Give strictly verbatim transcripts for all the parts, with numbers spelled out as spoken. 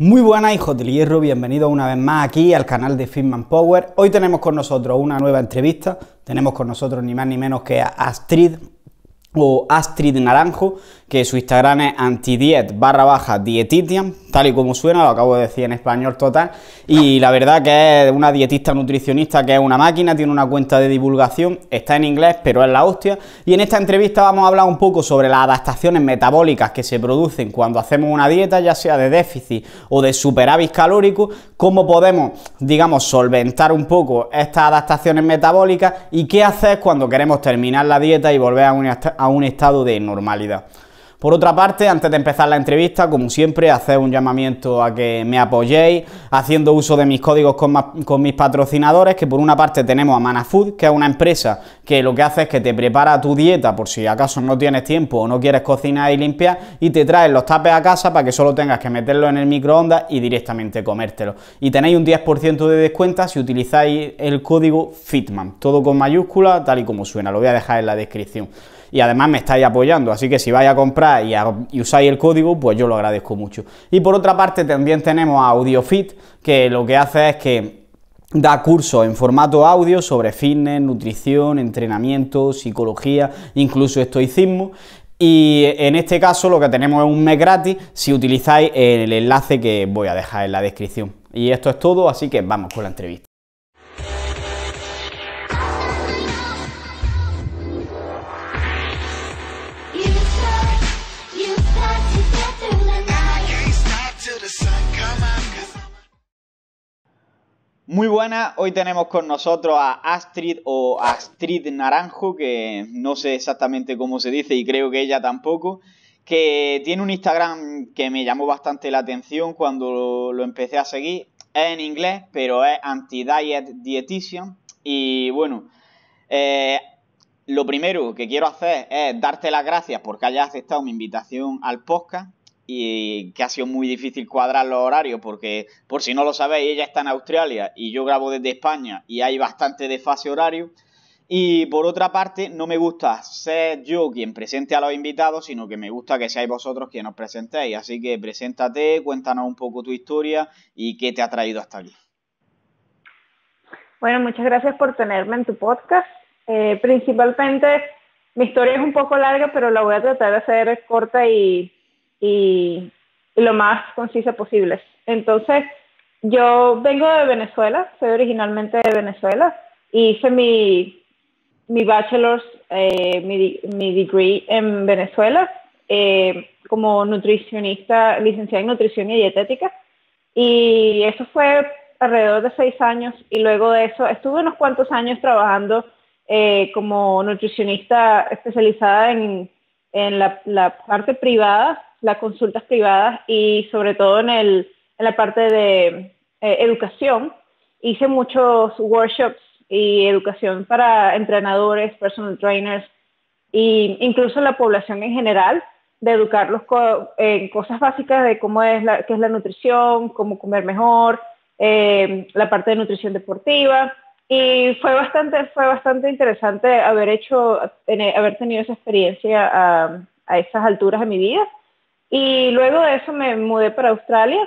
Muy buenas, hijos del hierro, bienvenidos una vez más aquí al canal de Fitman Power. Hoy tenemos con nosotros una nueva entrevista, tenemos con nosotros ni más ni menos que a Astrid o Astrid Naranjo, que su Instagram es antidiet barra baja dietitian, tal y como suena, lo acabo de decir en español total, y la verdad que es una dietista nutricionista que es una máquina, tiene una cuenta de divulgación, está en inglés pero es la hostia, y en esta entrevista vamos a hablar un poco sobre las adaptaciones metabólicas que se producen cuando hacemos una dieta, ya sea de déficit o de superávit calórico, cómo podemos, digamos, solventar un poco estas adaptaciones metabólicas y qué hacer cuando queremos terminar la dieta y volver a un a un estado de normalidad. Por otra parte, antes de empezar la entrevista, como siempre, hacer un llamamiento a que me apoyéis haciendo uso de mis códigos con, con mis patrocinadores, que por una parte tenemos a ManaFood, que es una empresa que lo que hace es que te prepara tu dieta por si acaso no tienes tiempo o no quieres cocinar y limpiar, y te traen los tapes a casa para que solo tengas que meterlo en el microondas y directamente comértelo. Y tenéis un diez por ciento de descuento si utilizáis el código Fitman, todo con mayúscula, tal y como suena, lo voy a dejar en la descripción. Y además me estáis apoyando, así que si vais a comprar y, a, y usáis el código, pues yo lo agradezco mucho. Y por otra parte también tenemos a AudioFit, que lo que hace es que da cursos en formato audio sobre fitness, nutrición, entrenamiento, psicología, incluso estoicismo. Y en este caso lo que tenemos es un mes gratis si utilizáis el enlace que voy a dejar en la descripción. Y esto es todo, así que vamos con la entrevista. Muy buenas, hoy tenemos con nosotros a Astrid o Astrid Naranjo, que no sé exactamente cómo se dice y creo que ella tampoco, que tiene un Instagram que me llamó bastante la atención cuando lo, lo empecé a seguir. Es en inglés, pero es ANTIDIET Dietitian. Y bueno, eh, lo primero que quiero hacer es darte las gracias porque hayas aceptado mi invitación al podcast, y que ha sido muy difícil cuadrar los horarios porque, por si no lo sabéis, ella está en Australia y yo grabo desde España y hay bastante desfase horario. Y por otra parte, no me gusta ser yo quien presente a los invitados, sino que me gusta que seáis vosotros quienes os presentéis. Así que preséntate, cuéntanos un poco tu historia y qué te ha traído hasta aquí. Bueno, muchas gracias por tenerme en tu podcast. Eh, principalmente, mi historia es un poco larga, pero la voy a tratar de hacer corta y... y lo más concisa posible. Entonces, yo vengo de Venezuela, soy originalmente de Venezuela, y hice mi, mi bachelor's, eh, mi, mi degree en Venezuela, eh, como nutricionista, licenciada en nutrición y dietética, y eso fue alrededor de seis años, y luego de eso estuve unos cuantos años trabajando eh, como nutricionista especializada en, en la, la parte privada, las consultas privadas y sobre todo en, el, en la parte de eh, educación. Hice muchos workshops y educación para entrenadores, personal trainers e incluso la población en general, de educarlos co en cosas básicas de cómo es la, qué es la nutrición, cómo comer mejor, eh, la parte de nutrición deportiva. Y fue bastante, fue bastante interesante haber, hecho, haber tenido esa experiencia a, a esas alturas de mi vida. Y luego de eso me mudé para Australia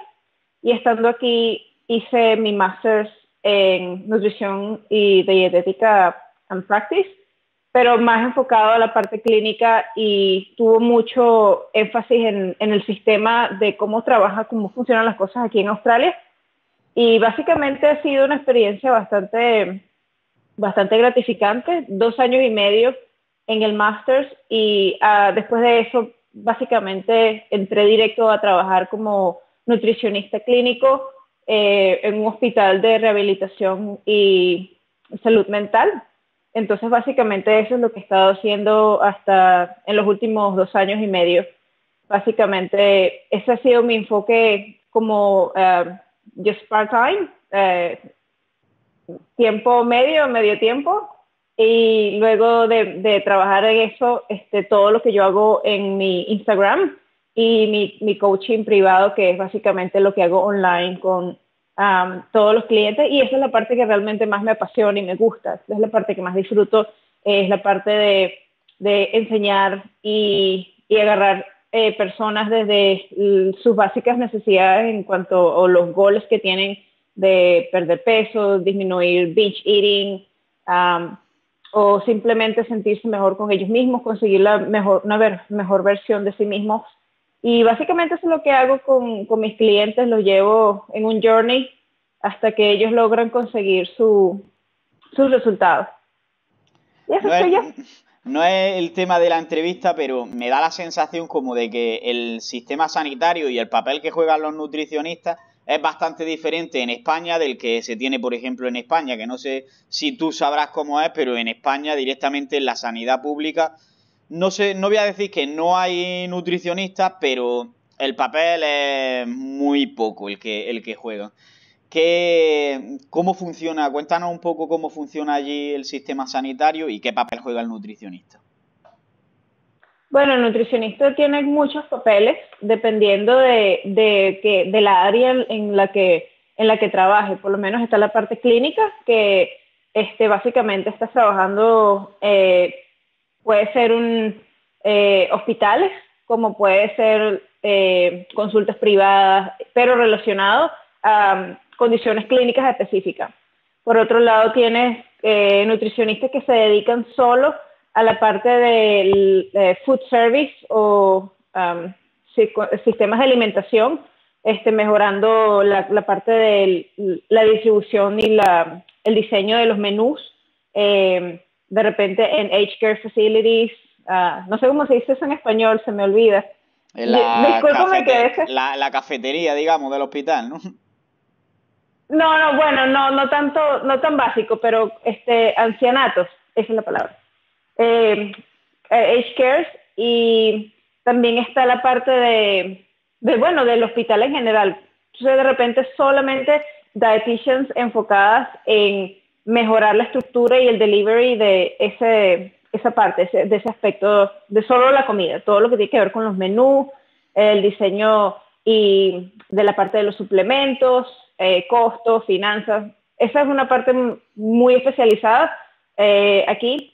y estando aquí hice mi máster en nutrición y dietética and practice, pero más enfocado a la parte clínica y tuvo mucho énfasis en, en el sistema de cómo trabaja, cómo funcionan las cosas aquí en Australia. Y básicamente ha sido una experiencia bastante, bastante gratificante, dos años y medio en el máster y uh, después de eso básicamente entré directo a trabajar como nutricionista clínico eh, en un hospital de rehabilitación y salud mental. Entonces básicamente eso es lo que he estado haciendo hasta en los últimos dos años y medio. Básicamente ese ha sido mi enfoque como uh, just part-time, uh, tiempo medio, medio tiempo. Y luego de, de trabajar en eso, este, todo lo que yo hago en mi Instagram y mi, mi coaching privado, que es básicamente lo que hago online con um, todos los clientes. Y esa es la parte que realmente más me apasiona y me gusta. Esa es la parte que más disfruto, es la parte de, de enseñar y, y agarrar eh, personas desde sus básicas necesidades en cuanto a los goles que tienen de perder peso, disminuir binge eating, um, o simplemente sentirse mejor con ellos mismos, conseguir la mejor, una ver, mejor versión de sí mismos. Y básicamente eso es lo que hago con, con mis clientes, los llevo en un journey hasta que ellos logran conseguir su, sus resultados. Y eso no soy es, yo. No es el tema de la entrevista, pero me da la sensación como de que el sistema sanitario y el papel que juegan los nutricionistas es bastante diferente en España del que se tiene, por ejemplo, en España, que no sé si tú sabrás cómo es, pero en España directamente en la sanidad pública, no sé, no voy a decir que no hay nutricionistas, pero el papel es muy poco el que, el que juegan. ¿Qué, ¿Cómo funciona? Cuéntanos un poco cómo funciona allí el sistema sanitario y qué papel juega el nutricionista. Bueno, el nutricionista tiene muchos papeles dependiendo de, de, que, de la área en la, que, en la que trabaje. Por lo menos está la parte clínica, que este, básicamente estás trabajando, eh, puede ser un, eh, hospitales, como puede ser eh, consultas privadas, pero relacionado a condiciones clínicas específicas. Por otro lado, tienes eh, nutricionistas que se dedican solo a la parte del eh, food service o um, sistemas de alimentación, este, mejorando la, la parte de la distribución y la, el diseño de los menús, eh, de repente en aged care facilities, uh, no sé cómo se dice eso en español, se me olvida. La, Discúlpame que la, la cafetería, digamos, del hospital, ¿no? No, no, bueno, no, no tanto, no tan básico, pero este, ancianatos, esa es la palabra. Eh, aged cares, y también está la parte de, de, bueno, del hospital en general. Entonces, de repente, solamente dietitians enfocadas en mejorar la estructura y el delivery de ese, esa parte, ese, de ese aspecto, de solo la comida, todo lo que tiene que ver con los menús, el diseño y de la parte de los suplementos, eh, costos, finanzas. Esa es una parte muy especializada eh, aquí.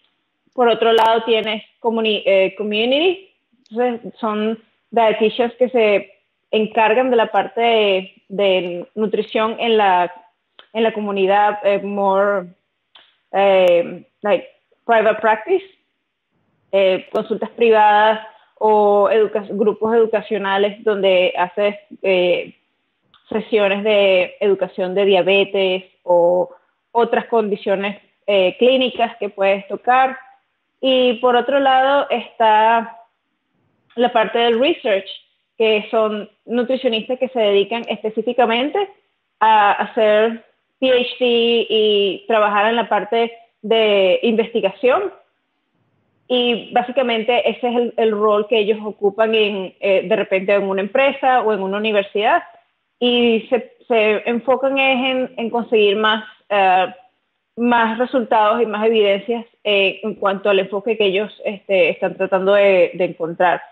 Por otro lado, tienes comuni eh, community, entonces son dietitians que se encargan de la parte de, de nutrición en la, en la comunidad, eh, more eh, like private practice, eh, consultas privadas o educa grupos educacionales donde haces eh, sesiones de educación de diabetes o otras condiciones eh, clínicas que puedes tocar. Y por otro lado está la parte del research, que son nutricionistas que se dedican específicamente a hacer P H D y trabajar en la parte de investigación. Y básicamente ese es el, el rol que ellos ocupan en, eh, de repente en una empresa o en una universidad. Y se, se enfocan en, en conseguir más... Uh, más resultados y más evidencias eh, en cuanto al enfoque que ellos este, están tratando de, de encontrar.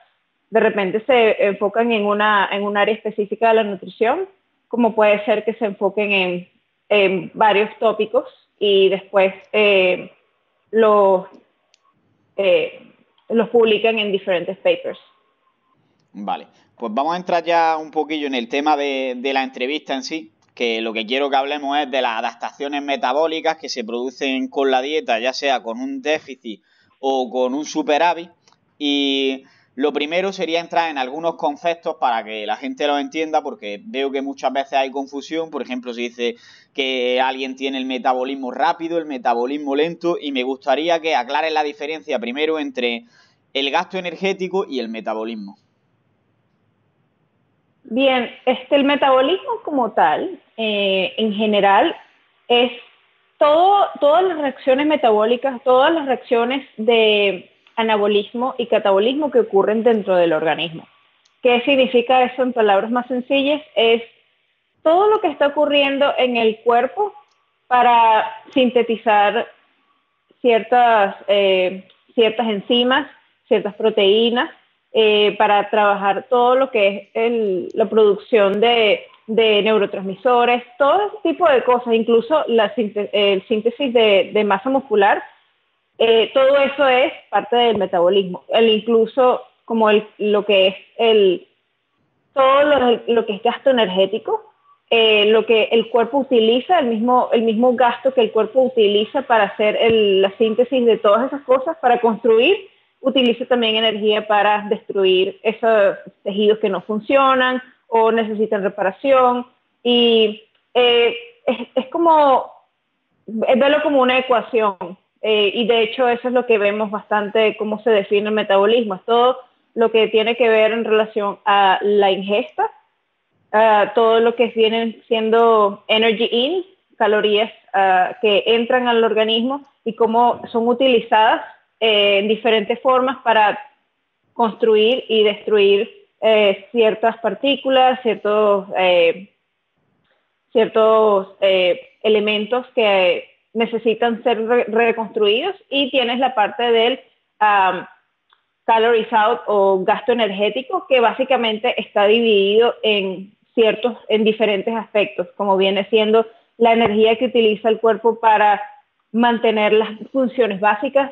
De repente se enfocan en una en un área específica de la nutrición, como puede ser que se enfoquen en, en varios tópicos y después eh, los, eh, los publican en diferentes papers. Vale, pues vamos a entrar ya un poquillo en el tema de, de la entrevista en sí, que lo que quiero que hablemos es de las adaptaciones metabólicas que se producen con la dieta, ya sea con un déficit o con un superávit. Y lo primero sería entrar en algunos conceptos para que la gente los entienda, porque veo que muchas veces hay confusión. Por ejemplo, se dice que alguien tiene el metabolismo rápido, el metabolismo lento, y me gustaría que aclaren la diferencia primero entre el gasto energético y el metabolismo. Bien, este, el metabolismo como tal, eh, en general, es todo, todas las reacciones metabólicas, todas las reacciones de anabolismo y catabolismo que ocurren dentro del organismo. ¿Qué significa eso en palabras más sencillas? Es todo lo que está ocurriendo en el cuerpo para sintetizar ciertas, eh, ciertas enzimas, ciertas proteínas, Eh, para trabajar todo lo que es el, la producción de, de neurotransmisores, todo ese tipo de cosas, incluso la el síntesis de, de masa muscular, eh, todo eso es parte del metabolismo. El incluso como el, lo que es el, todo lo, lo que es gasto energético, eh, lo que el cuerpo utiliza, el mismo, el mismo gasto que el cuerpo utiliza para hacer el, la síntesis de todas esas cosas, para construir, utiliza también energía para destruir esos tejidos que no funcionan o necesitan reparación. Y eh, es, es como, es verlo como una ecuación. Eh, y de hecho eso es lo que vemos bastante, cómo se define el metabolismo. Es todo lo que tiene que ver en relación a la ingesta, a todo lo que vienen siendo energy in, calorías uh, que entran al organismo y cómo son utilizadas eh, en diferentes formas para construir y destruir eh, ciertas partículas, ciertos, eh, ciertos eh, elementos que necesitan ser re reconstruidos, y tienes la parte del um, calories out o gasto energético, que básicamente está dividido en ciertos, en diferentes aspectos, como viene siendo la energía que utiliza el cuerpo para mantener las funciones básicas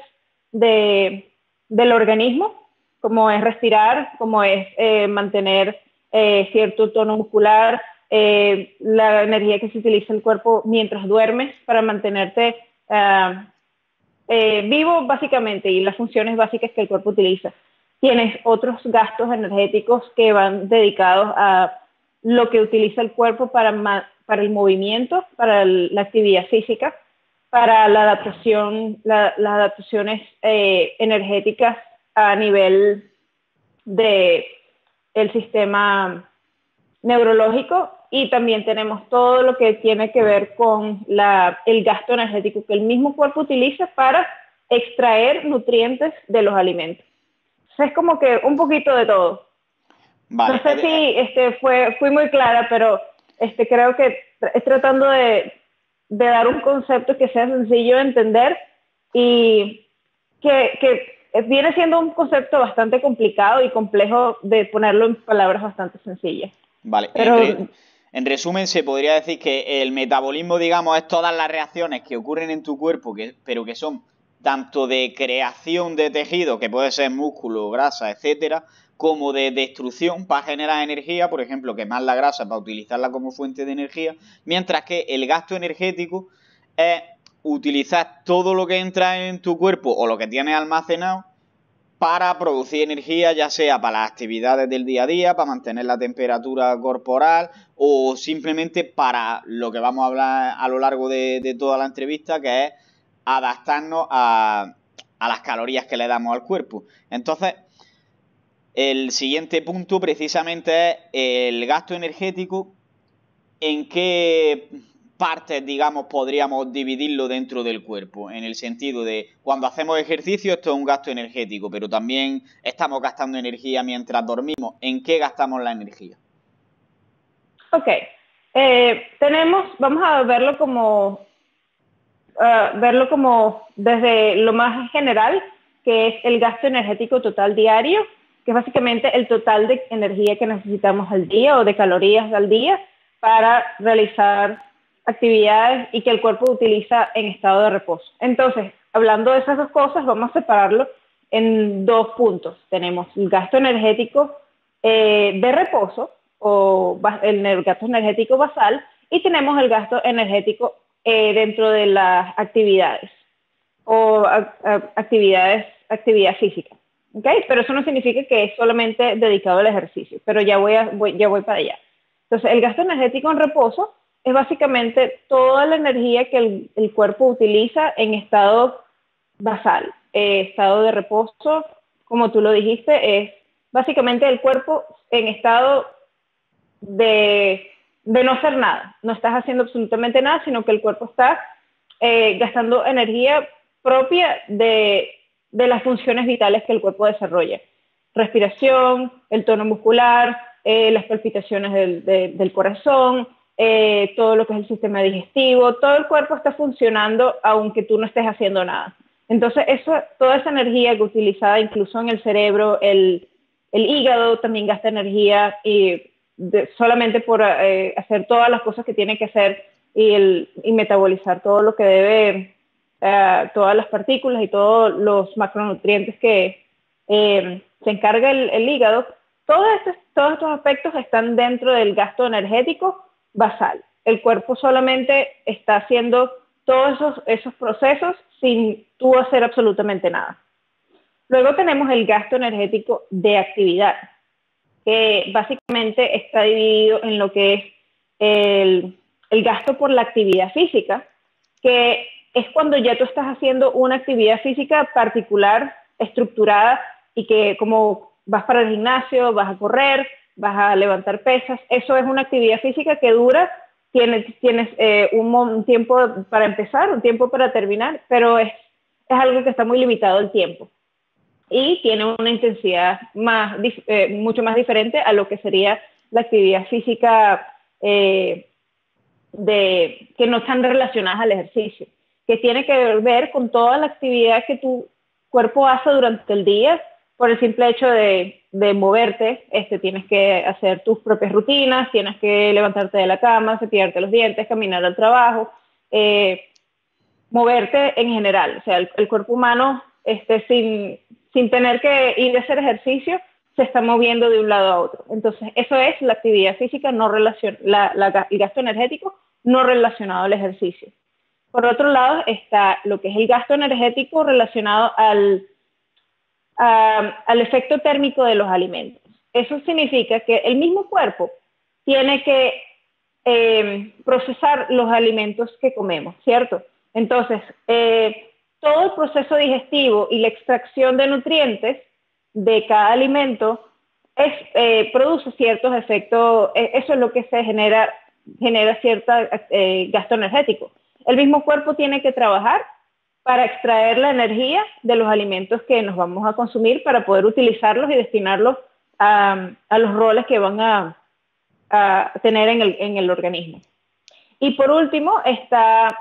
de, del organismo, como es respirar, como es eh, mantener eh, cierto tono muscular, Eh, la energía que se utiliza el cuerpo mientras duermes para mantenerte uh, eh, vivo básicamente, y las funciones básicas que el cuerpo utiliza. Tienes otros gastos energéticos que van dedicados a lo que utiliza el cuerpo para, para el movimiento, para el, la actividad física, para la adaptación, la, las adaptaciones eh, energéticas a nivel de el sistema neurológico, y también tenemos todo lo que tiene que ver con la, el gasto energético que el mismo cuerpo utiliza para extraer nutrientes de los alimentos. Entonces es como que un poquito de todo. Vale. No sé si este, fue, fui muy clara, pero este, creo que es tratando de, de dar un concepto que sea sencillo de entender y que, que viene siendo un concepto bastante complicado y complejo de ponerlo en palabras bastante sencillas. Vale, pero en, en resumen se podría decir que el metabolismo, digamos, es todas las reacciones que ocurren en tu cuerpo, que, pero que son tanto de creación de tejido, que puede ser músculo, grasa, etcétera, como de destrucción para generar energía, por ejemplo, quemar la grasa para utilizarla como fuente de energía, mientras que el gasto energético es utilizar todo lo que entra en tu cuerpo o lo que tienes almacenado para producir energía, ya sea para las actividades del día a día, para mantener la temperatura corporal o simplemente para lo que vamos a hablar a lo largo de, de toda la entrevista, que es adaptarnos a, a las calorías que le damos al cuerpo. Entonces, el siguiente punto precisamente es el gasto energético. ¿En qué partes, digamos, podríamos dividirlo dentro del cuerpo? En el sentido de, cuando hacemos ejercicio, esto es un gasto energético, pero también estamos gastando energía mientras dormimos. ¿En qué gastamos la energía? Ok. Eh, tenemos, vamos a verlo como, uh, verlo como desde lo más general, que es el gasto energético total diario, que es básicamente el total de energía que necesitamos al día o de calorías al día para realizar actividades y que el cuerpo utiliza en estado de reposo. Entonces, hablando de esas dos cosas, vamos a separarlo en dos puntos. Tenemos el gasto energético eh, de reposo, o el gasto energético basal, y tenemos el gasto energético eh, dentro de las actividades, o a, a, actividades, actividad física. ¿Okay? Pero eso no significa que es solamente dedicado al ejercicio, pero ya voy, a, voy, ya voy para allá. Entonces, el gasto energético en reposo es básicamente toda la energía que el, el cuerpo utiliza en estado basal, eh, estado de reposo, como tú lo dijiste, es básicamente el cuerpo en estado de, de no hacer nada. No estás haciendo absolutamente nada, sino que el cuerpo está eh, gastando energía propia de, de las funciones vitales que el cuerpo desarrolla. Respiración, el tono muscular, eh, las palpitaciones del, de, del corazón, Eh, todo lo que es el sistema digestivo, todo el cuerpo está funcionando aunque tú no estés haciendo nada. Entonces, eso, toda esa energía que utilizada incluso en el cerebro, el, el hígado también gasta energía y de, solamente por eh, hacer todas las cosas que tiene que hacer y, el, y metabolizar todo lo que debe, eh, todas las partículas y todos los macronutrientes que eh, se encarga el, el hígado. Todos estos, todos estos aspectos están dentro del gasto energético basal. El cuerpo solamente está haciendo todos esos, esos procesos sin tú hacer absolutamente nada. Luego tenemos el gasto energético de actividad, que básicamente está dividido en lo que es el, el gasto por la actividad física, que es cuando ya tú estás haciendo una actividad física particular, estructurada, y que como vas para el gimnasio, vas a correr, vas a levantar pesas, eso es una actividad física que dura, tienes, tienes eh, un, un tiempo para empezar, un tiempo para terminar, pero es, es algo que está muy limitado el tiempo y tiene una intensidad más, eh, mucho más diferente a lo que sería la actividad física eh, de, que no están relacionadas al ejercicio, que tiene que ver con toda la actividad que tu cuerpo hace durante el día. Por el simple hecho de, de moverte, este, tienes que hacer tus propias rutinas, tienes que levantarte de la cama, cepillarte los dientes, caminar al trabajo, eh, moverte en general. O sea, el, el cuerpo humano, este, sin, sin tener que ir a hacer ejercicio, se está moviendo de un lado a otro. Entonces, eso es la actividad física, no relacion, la, la, el gasto energético no relacionado al ejercicio. Por otro lado, está lo que es el gasto energético relacionado al A, al efecto térmico de los alimentos. Eso significa que el mismo cuerpo tiene que eh, procesar los alimentos que comemos, ¿cierto? Entonces, eh, todo el proceso digestivo y la extracción de nutrientes de cada alimento es, eh, produce ciertos efectos, eh, eso es lo que se genera, genera cierto eh, gasto energético. El mismo cuerpo tiene que trabajar para extraer la energía de los alimentos que nos vamos a consumir para poder utilizarlos y destinarlos a, a los roles que van a, a tener en el, en el organismo. Y por último está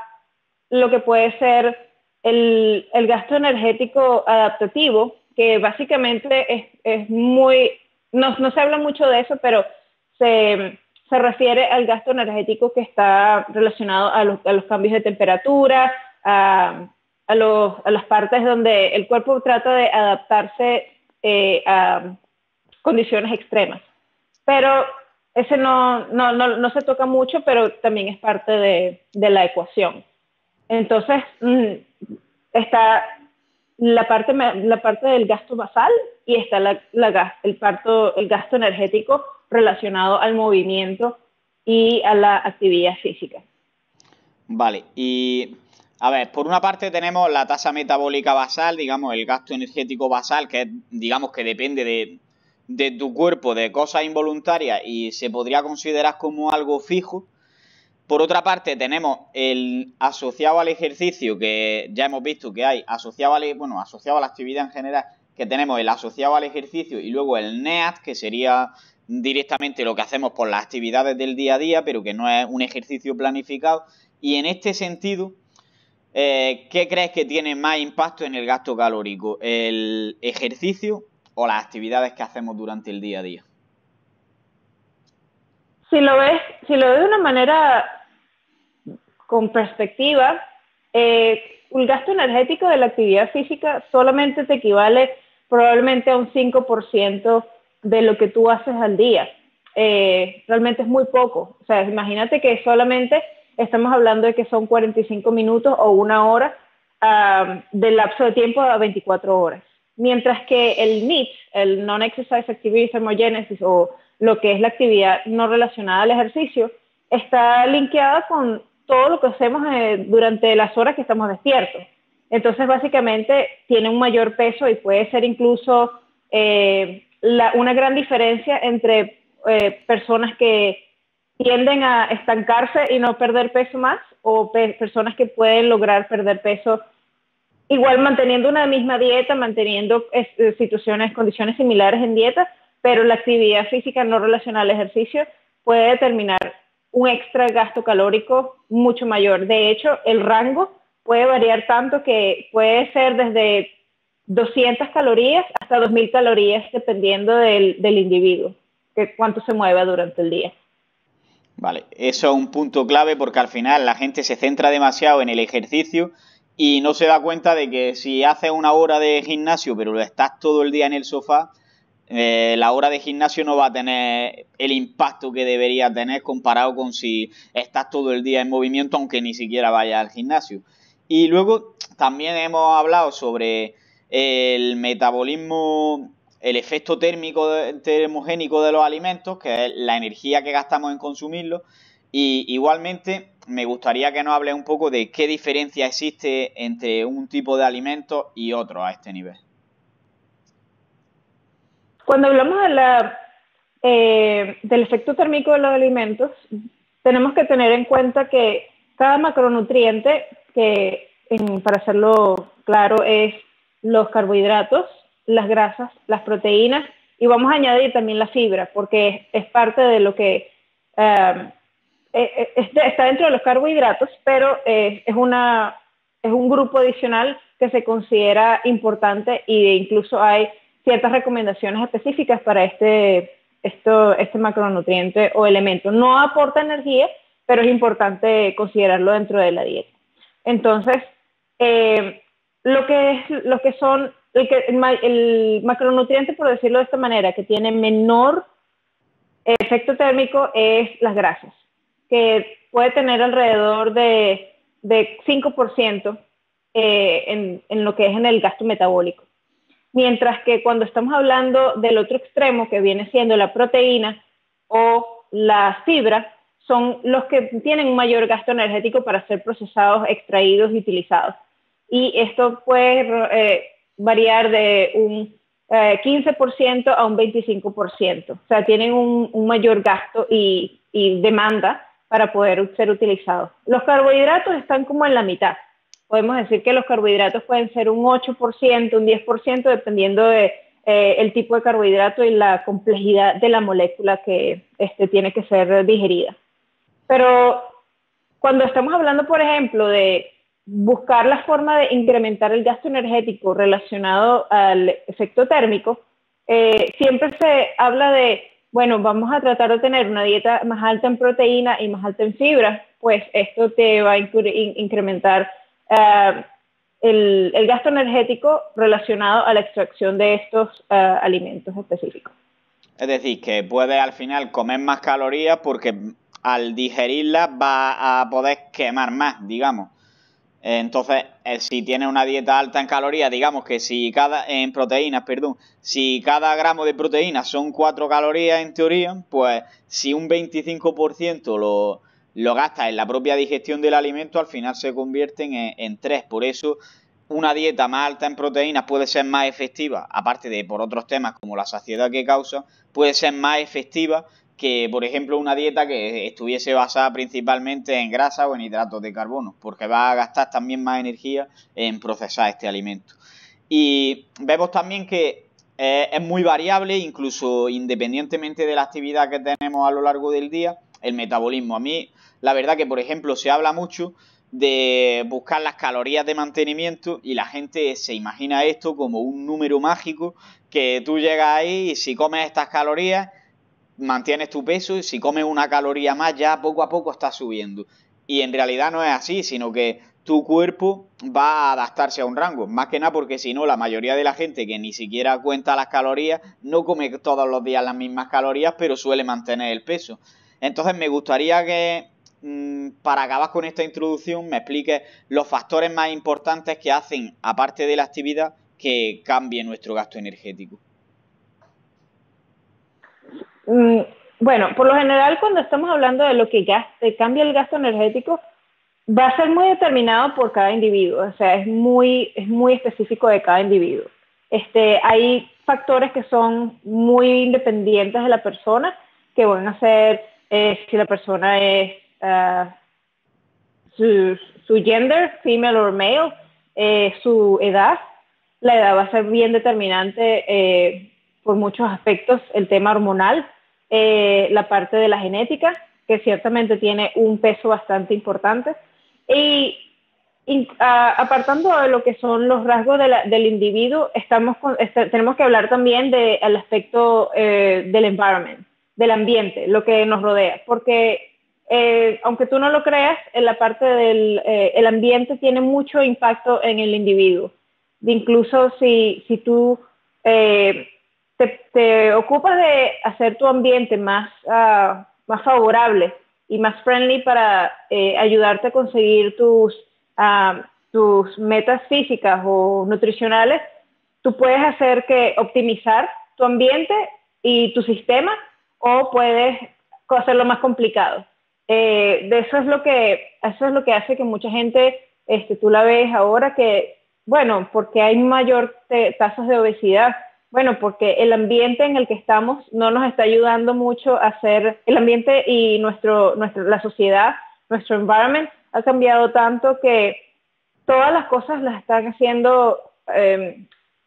lo que puede ser el, el gasto energético adaptativo, que básicamente es, es muy, no, no se habla mucho de eso, pero se, se refiere al gasto energético que está relacionado a los, a los cambios de temperatura, a... A, los, a las partes donde el cuerpo trata de adaptarse eh, a condiciones extremas. Pero ese no, no, no, no se toca mucho, pero también es parte de, de la ecuación. Entonces, está la parte, la parte del gasto basal y está la, la, el, parto, el gasto energético relacionado al movimiento y a la actividad física. Vale, y... A ver, por una parte tenemos la tasa metabólica basal, digamos, el gasto energético basal, que es, digamos que depende de, de tu cuerpo, de cosas involuntarias y se podría considerar como algo fijo. Por otra parte tenemos el asociado al ejercicio, que ya hemos visto que hay, asociado al, bueno, asociado a la actividad en general, que tenemos el asociado al ejercicio y luego el NEAT, que sería directamente lo que hacemos por las actividades del día a día, pero que no es un ejercicio planificado. Y en este sentido... Eh, ¿qué crees que tiene más impacto en el gasto calórico? ¿El ejercicio o las actividades que hacemos durante el día a día? Si lo ves, si lo ves de una manera con perspectiva, eh, el gasto energético de la actividad física solamente te equivale probablemente a un cinco por ciento de lo que tú haces al día. Eh, realmente es muy poco. O sea, imagínate que solamente... Estamos hablando de que son cuarenta y cinco minutos o una hora uh, del lapso de tiempo a veinticuatro horas. Mientras que el NEAT, el Non-Exercise Activity Thermogenesis, o lo que es la actividad no relacionada al ejercicio, está linkeada con todo lo que hacemos eh, durante las horas que estamos despiertos. Entonces, básicamente, tiene un mayor peso y puede ser incluso eh, la, una gran diferencia entre eh, personas que... tienden a estancarse y no perder peso más, o pe personas que pueden lograr perder peso igual manteniendo una misma dieta, manteniendo eh, situaciones, condiciones similares en dieta, pero la actividad física no relacionada al ejercicio puede determinar un extra gasto calórico mucho mayor. De hecho, el rango puede variar tanto que puede ser desde doscientas calorías hasta dos mil calorías, dependiendo del, del individuo, que cuánto se mueva durante el día. Vale, eso es un punto clave porque al final la gente se centra demasiado en el ejercicio y no se da cuenta de que si haces una hora de gimnasio pero lo estás todo el día en el sofá, eh, la hora de gimnasio no va a tener el impacto que debería tener comparado con si estás todo el día en movimiento aunque ni siquiera vayas al gimnasio. Y luego también hemos hablado sobre el metabolismo, el efecto térmico, termogénico de los alimentos, que es la energía que gastamos en consumirlos. Y igualmente me gustaría que nos hable un poco de qué diferencia existe entre un tipo de alimentos y otro a este nivel. Cuando hablamos de la, eh, del efecto térmico de los alimentos, tenemos que tener en cuenta que cada macronutriente, que en, para hacerlo claro, es los carbohidratos, las grasas, las proteínas, y vamos a añadir también la fibra, porque es, es parte de lo que... Um, está dentro de los carbohidratos, pero es, una, es un grupo adicional que se considera importante, e incluso hay ciertas recomendaciones específicas para este, esto, este macronutriente o elemento. No aporta energía, pero es importante considerarlo dentro de la dieta. Entonces, eh, lo que es, lo que son el, el macronutriente, por decirlo de esta manera, que tiene menor efecto térmico es las grasas, que puede tener alrededor de, de cinco por ciento eh, en, en lo que es en el gasto metabólico. Mientras que cuando estamos hablando del otro extremo, que viene siendo la proteína o la fibra, son los que tienen un mayor gasto energético para ser procesados, extraídos y utilizados. Y esto puede eh, variar de un eh, quince por ciento a un veinticinco por ciento. O sea, tienen un, un mayor gasto y, y demanda para poder ser utilizados. Los carbohidratos están como en la mitad. Podemos decir que los carbohidratos pueden ser un ocho por ciento, un diez por ciento, dependiendo de, eh, el tipo de carbohidrato y la complejidad de la molécula que este, tiene que ser digerida. Pero cuando estamos hablando, por ejemplo, de buscar la forma de incrementar el gasto energético relacionado al efecto térmico, eh, siempre se habla de, bueno, vamos a tratar de tener una dieta más alta en proteína y más alta en fibra, pues esto te va a in- incrementar uh, el, el gasto energético relacionado a la extracción de estos uh, alimentos específicos. Es decir, que puedes al final comer más calorías porque al digerirlas va a poder quemar más, digamos. Entonces, si tienes una dieta alta en calorías, digamos que si cada, en proteínas, perdón, si cada gramo de proteína son cuatro calorías en teoría, pues si un veinticinco por ciento lo, lo gastas en la propia digestión del alimento, al final se convierten en, en tres. Por eso, una dieta más alta en proteínas puede ser más efectiva, aparte de por otros temas como la saciedad que causa, puede ser más efectiva que, por ejemplo, una dieta que estuviese basada principalmente en grasa o en hidratos de carbono, porque va a gastar también más energía en procesar este alimento. Y vemos también que eh, es muy variable, incluso independientemente de la actividad que tenemos a lo largo del día, el metabolismo. A mí, la verdad que, por ejemplo, se habla mucho de buscar las calorías de mantenimiento y la gente se imagina esto como un número mágico, que tú llegas ahí y si comes estas calorías mantienes tu peso, y si comes una caloría más ya poco a poco estás subiendo. Y en realidad no es así, sino que tu cuerpo va a adaptarse a un rango, más que nada porque si no la mayoría de la gente que ni siquiera cuenta las calorías no come todos los días las mismas calorías, pero suele mantener el peso. Entonces me gustaría que, para acabar con esta introducción, me expliques los factores más importantes que hacen, aparte de la actividad, que cambie nuestro gasto energético. Bueno, por lo general cuando estamos hablando de lo que gasta, cambia el gasto energético, va a ser muy determinado por cada individuo, o sea, es muy, es muy específico de cada individuo. Este, hay factores que son muy independientes de la persona, que van a ser eh, si la persona es uh, su, su gender, female or male, eh, su edad. La edad va a ser bien determinante eh, por muchos aspectos, el tema hormonal, eh, la parte de la genética, que ciertamente tiene un peso bastante importante, y, y a, apartando de lo que son los rasgos de la, del individuo, estamos con, está, tenemos que hablar también del aspecto eh, del environment, del ambiente, lo que nos rodea, porque eh, aunque tú no lo creas, en la parte del eh, el ambiente tiene mucho impacto en el individuo. Incluso si, si tú... Eh, te, te ocupas de hacer tu ambiente más, uh, más favorable y más friendly para eh, ayudarte a conseguir tus, uh, tus metas físicas o nutricionales, tú puedes hacer que optimizar tu ambiente y tu sistema, o puedes hacerlo más complicado. Eh, de eso es lo que eso es lo que hace que mucha gente, este, tú la ves ahora que, bueno, porque hay mayor tasas de obesidad, bueno, porque el ambiente en el que estamos no nos está ayudando mucho a hacer, el ambiente y nuestro, nuestro, la sociedad, nuestro environment ha cambiado tanto que todas las cosas las están haciendo, eh,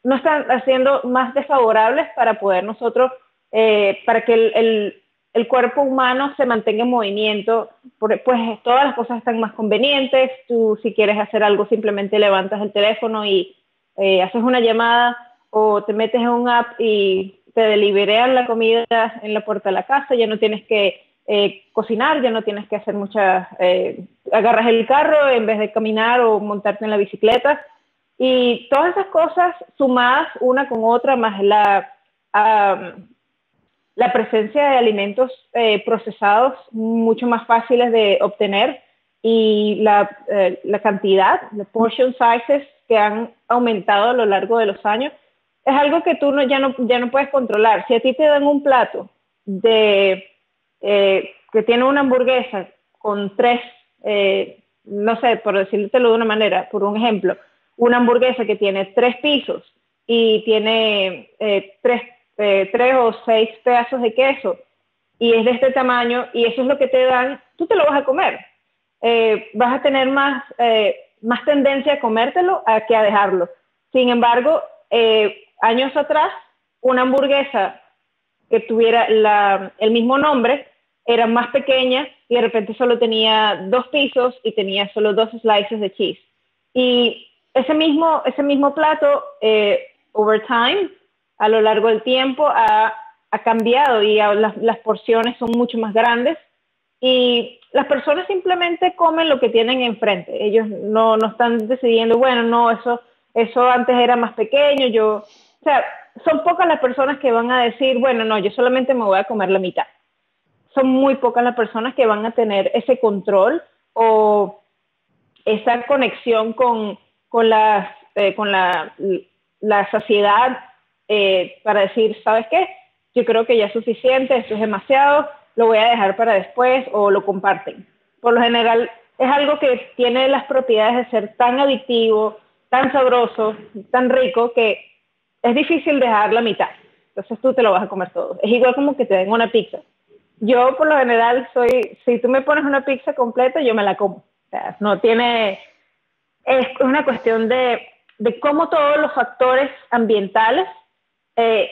nos están haciendo más desfavorables para poder nosotros, eh, para que el, el el cuerpo humano se mantenga en movimiento, pues todas las cosas están más convenientes. Tú, si quieres hacer algo, simplemente levantas el teléfono y eh, haces una llamada, o te metes en un app y te deliberan la comida en la puerta de la casa, ya no tienes que eh, cocinar, ya no tienes que hacer muchas... Eh, agarras el carro en vez de caminar o montarte en la bicicleta, y todas esas cosas sumadas una con otra, más la... Um, la presencia de alimentos eh, procesados mucho más fáciles de obtener, y la, eh, la cantidad, los portion sizes que han aumentado a lo largo de los años, es algo que tú no, ya, no, ya no puedes controlar. Si a ti te dan un plato de, eh, que tiene una hamburguesa con tres, eh, no sé, por decírtelo de una manera, por un ejemplo, una hamburguesa que tiene tres pisos y tiene eh, tres Eh, tres o seis pedazos de queso, y es de este tamaño, y eso es lo que te dan, tú te lo vas a comer. Eh, vas a tener más, eh, más tendencia a comértelo a que a dejarlo. Sin embargo, eh, años atrás, una hamburguesa que tuviera la, el mismo nombre era más pequeña, y de repente solo tenía dos pisos y tenía solo dos slices de cheese. Y ese mismo, ese mismo plato, eh, over time, a lo largo del tiempo ha, ha cambiado, y a, las, las porciones son mucho más grandes, y las personas simplemente comen lo que tienen enfrente. Ellos no, no están decidiendo, bueno, no, eso, eso antes era más pequeño, yo... O sea, son pocas las personas que van a decir, bueno, no, yo solamente me voy a comer la mitad. Son muy pocas las personas que van a tener ese control o esa conexión con, con, las, eh, con la, la saciedad, Eh, para decir, ¿sabes qué? Yo creo que ya es suficiente, esto es demasiado, lo voy a dejar para después, o lo comparten. Por lo general es algo que tiene las propiedades de ser tan adictivo, tan sabroso, tan rico, que es difícil dejar la mitad. Entonces tú te lo vas a comer todo. Es igual como que te den una pizza. Yo por lo general soy, si tú me pones una pizza completa, yo me la como. O sea, no tiene, es una cuestión de, de cómo todos los factores ambientales, Eh,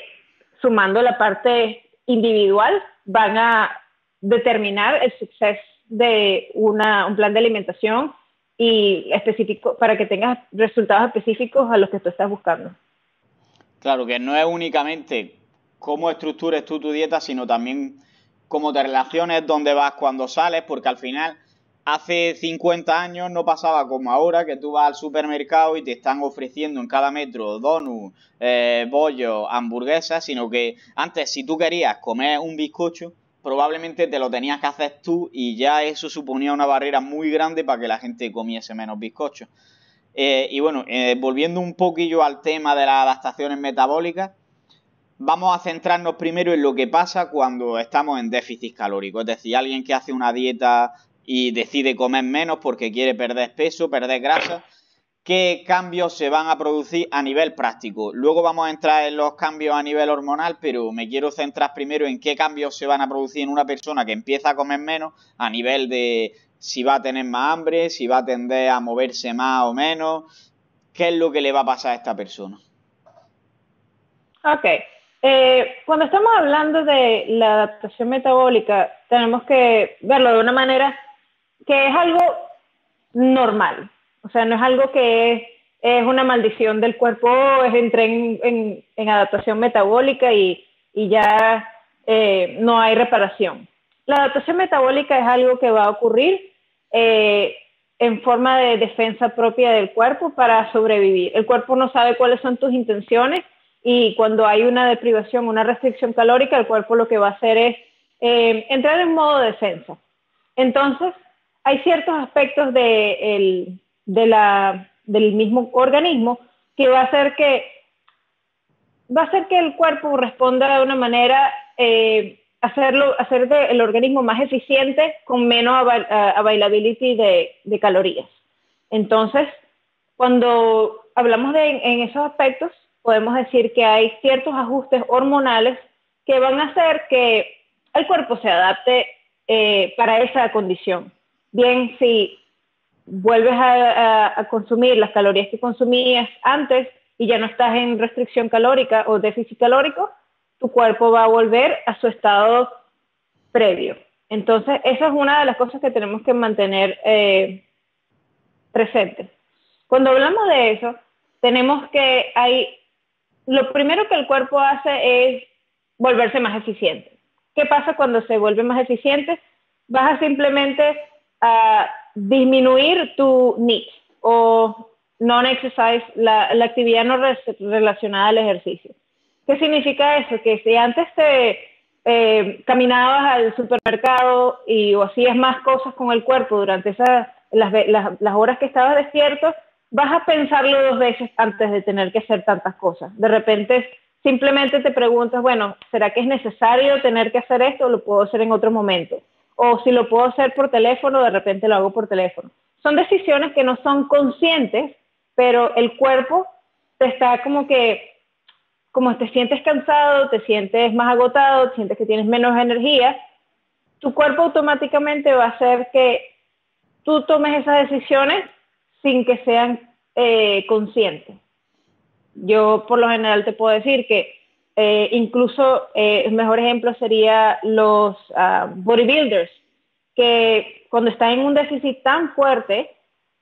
sumando la parte individual, van a determinar el suceso de una, un plan de alimentación, y específico para que tengas resultados específicos a los que tú estás buscando. Claro, que no es únicamente cómo estructures tú tu dieta, sino también cómo te relaciones, dónde vas cuando sales, porque al final hace cincuenta años no pasaba como ahora, que tú vas al supermercado y te están ofreciendo en cada metro donuts, eh, bollos, hamburguesas, sino que antes, si tú querías comer un bizcocho, probablemente te lo tenías que hacer tú, y ya eso suponía una barrera muy grande para que la gente comiese menos bizcochos. Eh, y bueno, eh, volviendo un poquillo al tema de las adaptaciones metabólicas, vamos a centrarnos primero en lo que pasa cuando estamos en déficit calórico, es decir, alguien que hace una dieta y decide comer menos porque quiere perder peso, perder grasa, ¿qué cambios se van a producir a nivel práctico? Luego vamos a entrar en los cambios a nivel hormonal, pero me quiero centrar primero en qué cambios se van a producir en una persona que empieza a comer menos, a nivel de si va a tener más hambre, si va a tender a moverse más o menos, ¿qué es lo que le va a pasar a esta persona? Ok, eh, cuando estamos hablando de la adaptación metabólica, tenemos que verlo de una manera que es algo normal, o sea, no es algo que es, es una maldición del cuerpo, es entré en, en, en adaptación metabólica y, y ya eh, no hay reparación. La adaptación metabólica es algo que va a ocurrir eh, en forma de defensa propia del cuerpo para sobrevivir. El cuerpo no sabe cuáles son tus intenciones y cuando hay una deprivación, una restricción calórica, el cuerpo lo que va a hacer es eh, entrar en modo defensa. Entonces, hay ciertos aspectos de el, de la, del mismo organismo que va a hacer que, va a hacer que el cuerpo responda de una manera, eh, hacerlo, hacer del organismo más eficiente con menos avail availability de, de calorías. Entonces, cuando hablamos de en esos aspectos, podemos decir que hay ciertos ajustes hormonales que van a hacer que el cuerpo se adapte eh, para esa condición. Bien, si vuelves a, a, a consumir las calorías que consumías antes y ya no estás en restricción calórica o déficit calórico, tu cuerpo va a volver a su estado previo. Entonces, esa es una de las cosas que tenemos que mantener eh, presente. Cuando hablamos de eso, tenemos que hay... Lo primero que el cuerpo hace es volverse más eficiente. ¿Qué pasa cuando se vuelve más eficiente? Vas a simplemente a disminuir tu N E A T o non-exercise, la, la actividad no re relacionada al ejercicio. ¿Qué significa eso? Que si antes te eh, caminabas al supermercado y, o hacías más cosas con el cuerpo durante esas, las, las, las horas que estabas despierto, vas a pensarlo dos veces antes de tener que hacer tantas cosas. De repente simplemente te preguntas, bueno, ¿será que es necesario tener que hacer esto o lo puedo hacer en otro momento? O si lo puedo hacer por teléfono, de repente lo hago por teléfono. Son decisiones que no son conscientes, pero el cuerpo te está como que, como te sientes cansado, te sientes más agotado, te sientes que tienes menos energía, tu cuerpo automáticamente va a hacer que tú tomes esas decisiones sin que sean eh, conscientes. Yo por lo general te puedo decir que eh, incluso eh, el mejor ejemplo sería los uh, bodybuilders, que cuando están en un déficit tan fuerte,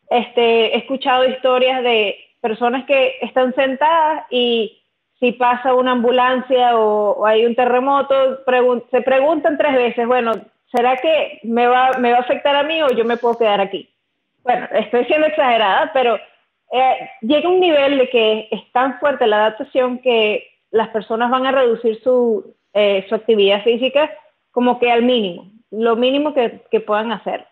este, he escuchado historias de personas que están sentadas y si pasa una ambulancia o, o hay un terremoto, pregun- se preguntan tres veces, bueno, ¿será que me va, me va a afectar a mí o yo me puedo quedar aquí? Bueno, estoy siendo exagerada, pero eh, llega un nivel de que es tan fuerte la adaptación que las personas van a reducir su, eh, su actividad física como que al mínimo, lo mínimo que, que puedan hacer.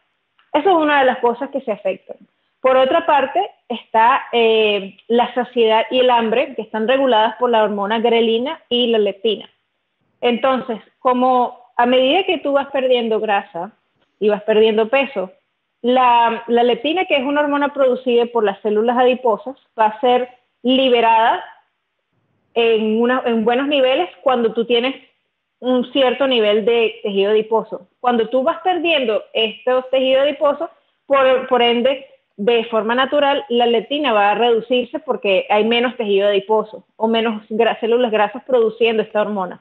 Eso es una de las cosas que se afectan. Por otra parte, está eh, la saciedad y el hambre, que están reguladas por la hormona grelina y la leptina. Entonces, como a medida que tú vas perdiendo grasa y vas perdiendo peso, La, la leptina, que es una hormona producida por las células adiposas, va a ser liberada en, una, en buenos niveles cuando tú tienes un cierto nivel de tejido adiposo. Cuando tú vas perdiendo estos tejidos adiposos, por, por ende, de forma natural, la leptina va a reducirse porque hay menos tejido adiposo o menos gra- células grasas produciendo esta hormona.